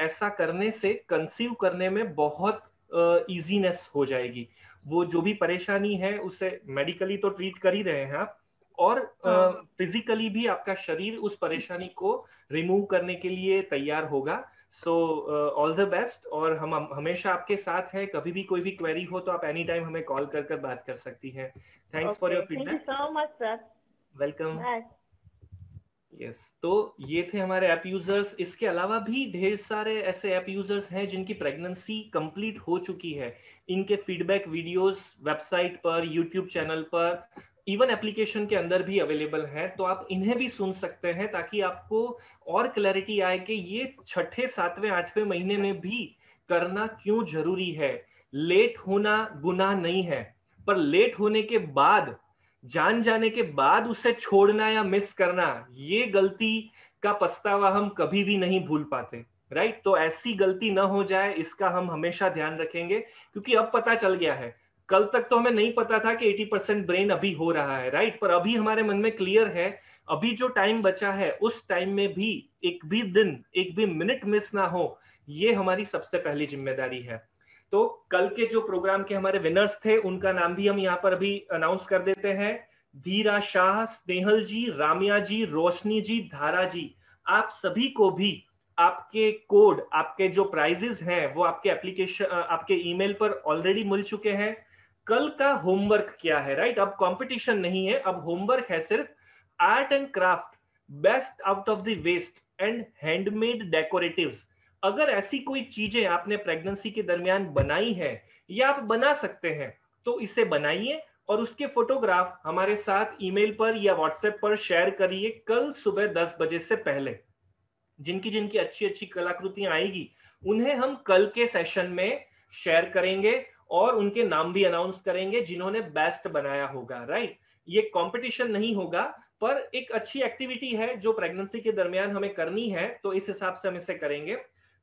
ऐसा करने से कंसीव करने में बहुत इजीनेस हो जाएगी। वो जो भी परेशानी है उसे मेडिकली तो ट्रीट कर ही रहे हैं आप, और फिजिकली भी आपका शरीर उस परेशानी को रिमूव करने के लिए तैयार होगा। सो ऑल द बेस्ट, और हम हमेशा आपके साथ हैं। कभी भी कोई भी क्वेरी हो तो आप एनी टाइम हमें कॉल कर कर बात कर सकती हैं। Thanks for your feedback. So much sir, welcome. Yes, तो ये थे हमारे ऐप यूजर्स। इसके अलावा भी ढेर सारे ऐसे ऐप यूजर्स हैं जिनकी प्रेगनेंसी कंप्लीट हो चुकी है। इनके फीडबैक वीडियोस वेबसाइट पर, यूट्यूब चैनल पर, इवन एप्लीकेशन के अंदर भी अवेलेबल है। तो आप इन्हें भी सुन सकते हैं ताकि आपको और क्लैरिटी आए कि ये 6ठे 7वें 8वें महीने में भी करना क्यों जरूरी है। लेट होना गुनाह नहीं है, पर लेट होने के बाद, जान जाने के बाद उसे छोड़ना या मिस करना, ये गलती का पछतावा हम कभी भी नहीं भूल पाते। राइट, तो ऐसी गलती ना हो जाए, इसका हम हमेशा ध्यान रखेंगे। क्योंकि अब पता चल गया है, कल तक तो हमें नहीं पता था कि 80% ब्रेन अभी हो रहा है। राइट, पर अभी हमारे मन में क्लियर है, अभी जो टाइम बचा है उस टाइम में भी एक भी दिन, एक भी मिनट मिस ना हो, ये हमारी सबसे पहली जिम्मेदारी है। तो कल के जो प्रोग्राम के हमारे विनर्स थे उनका नाम भी हम यहाँ पर अभी अनाउंस कर देते हैं। धीरा शाह, स्नेहल जी, रामिया जी, रोशनी जी, धारा जी, आप सभी को भी आपके कोड, आपके जो प्राइजेस हैं वो आपके एप्लीकेशन, आपके ईमेल पर ऑलरेडी मिल चुके हैं। कल का होमवर्क क्या है? राइट, अब कॉम्पिटिशन नहीं है, अब होमवर्क है सिर्फ art and craft, best out of the waste and handmade decoratives. अगर ऐसी कोई चीजें आपने प्रेगनेंसी के दरमियान बनाई हैं या आप बना सकते हैं तो इसे बनाइए और उसके फोटोग्राफ हमारे साथ ईमेल पर या व्हाट्सएप पर शेयर करिए कल सुबह 10 बजे से पहले। जिनकी जिनकी अच्छी अच्छी कलाकृतियां आएगी उन्हें हम कल के सेशन में शेयर करेंगे और उनके नाम भी अनाउंस करेंगे जिन्होंने बेस्ट बनाया होगा, राइट। ये कंपटीशन नहीं होगा पर एक अच्छी एक्टिविटी है जो प्रेगनेंसी के दरमियान हमें करनी है, तो इस हिसाब से हम इसे करेंगे।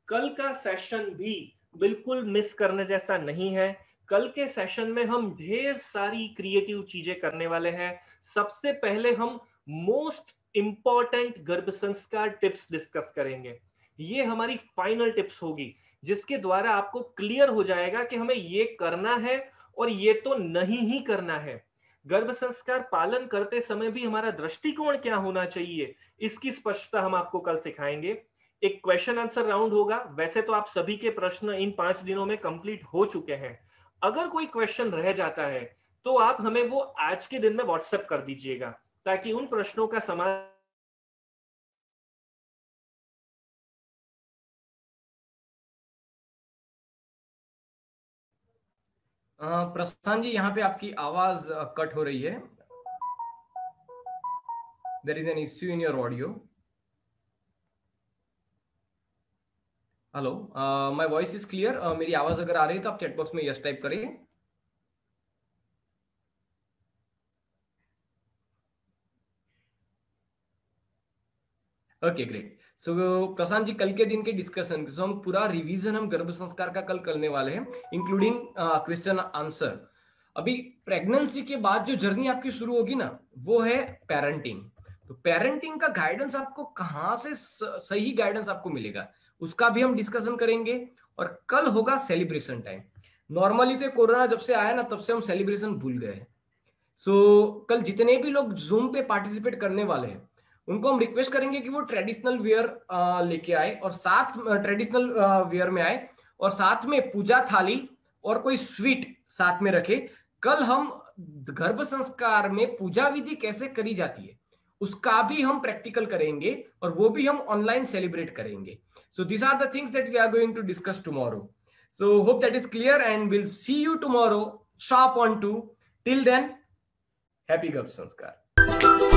कल का सेशन भी बिल्कुल मिस करने जैसा नहीं है। कल के सेशन में हम ढेर सारी क्रिएटिव चीजें करने वाले हैं। सबसे पहले हम मोस्ट इंपॉर्टेंट गर्भ संस्कार टिप्स डिस्कस करेंगे। ये हमारी फाइनल टिप्स होगी जिसके द्वारा आपको क्लियर हो जाएगा कि हमें ये करना है और ये तो नहीं ही करना है। गर्भ संस्कार पालन करते समय भी हमारा दृष्टिकोण क्या होना चाहिए, इसकी स्पष्टता हम आपको कल सिखाएंगे। एक क्वेश्चन आंसर राउंड होगा। वैसे तो आप सभी के प्रश्न इन 5 दिनों में कंप्लीट हो चुके हैं। अगर कोई क्वेश्चन रह जाता है तो आप हमें वो आज के दिन में व्हाट्सएप कर दीजिएगा ताकि उन प्रश्नों का समाधान प्रशांत जी, यहाँ पे आपकी आवाज कट हो रही है। There is an issue in your audio. Hello, my voice is clear? मेरी आवाज अगर आ रही है तो आप चैट बॉक्स में यस टाइप करिए। Okay great. So Prashant ji, कल के दिन के डिस्कशन सो हम पूरा रिवीजन हम गर्भ संस्कार का कल करने वाले हैं, इंक्लूडिंग क्वेश्चन आंसर। अभी प्रेगनेंसी के बाद जो जर्नी आपकी शुरू होगी ना, वो है पेरेंटिंग। तो पेरेंटिंग का गाइडेंस आपको कहाँ से सही गाइडेंस आपको मिलेगा उसका भी हम डिस्कशन करेंगे। और कल होगा सेलिब्रेशन टाइम। नॉर्मली तो कोरोना जब से आया ना तब से हम सेलिब्रेशन भूल गए। सो कल जितने भी लोग जूम पे पार्टिसिपेट करने वाले हैं उनको हम रिक्वेस्ट करेंगे कि वो ट्रेडिशनल वेयर लेके आए और साथ ट्रेडिशनल वेयर में आए और साथ में पूजा थाली और कोई स्वीट साथ में रखे। कल हम गर्भ संस्कार में पूजा विधि कैसे करी जाती है उसका भी हम प्रैक्टिकल करेंगे और वो भी हम ऑनलाइन सेलिब्रेट करेंगे। So this are the things that we are going to discuss tomorrow. So hope that is clear and will see you tomorrow sharp on 2। Till then happy गर्भ संस्कार।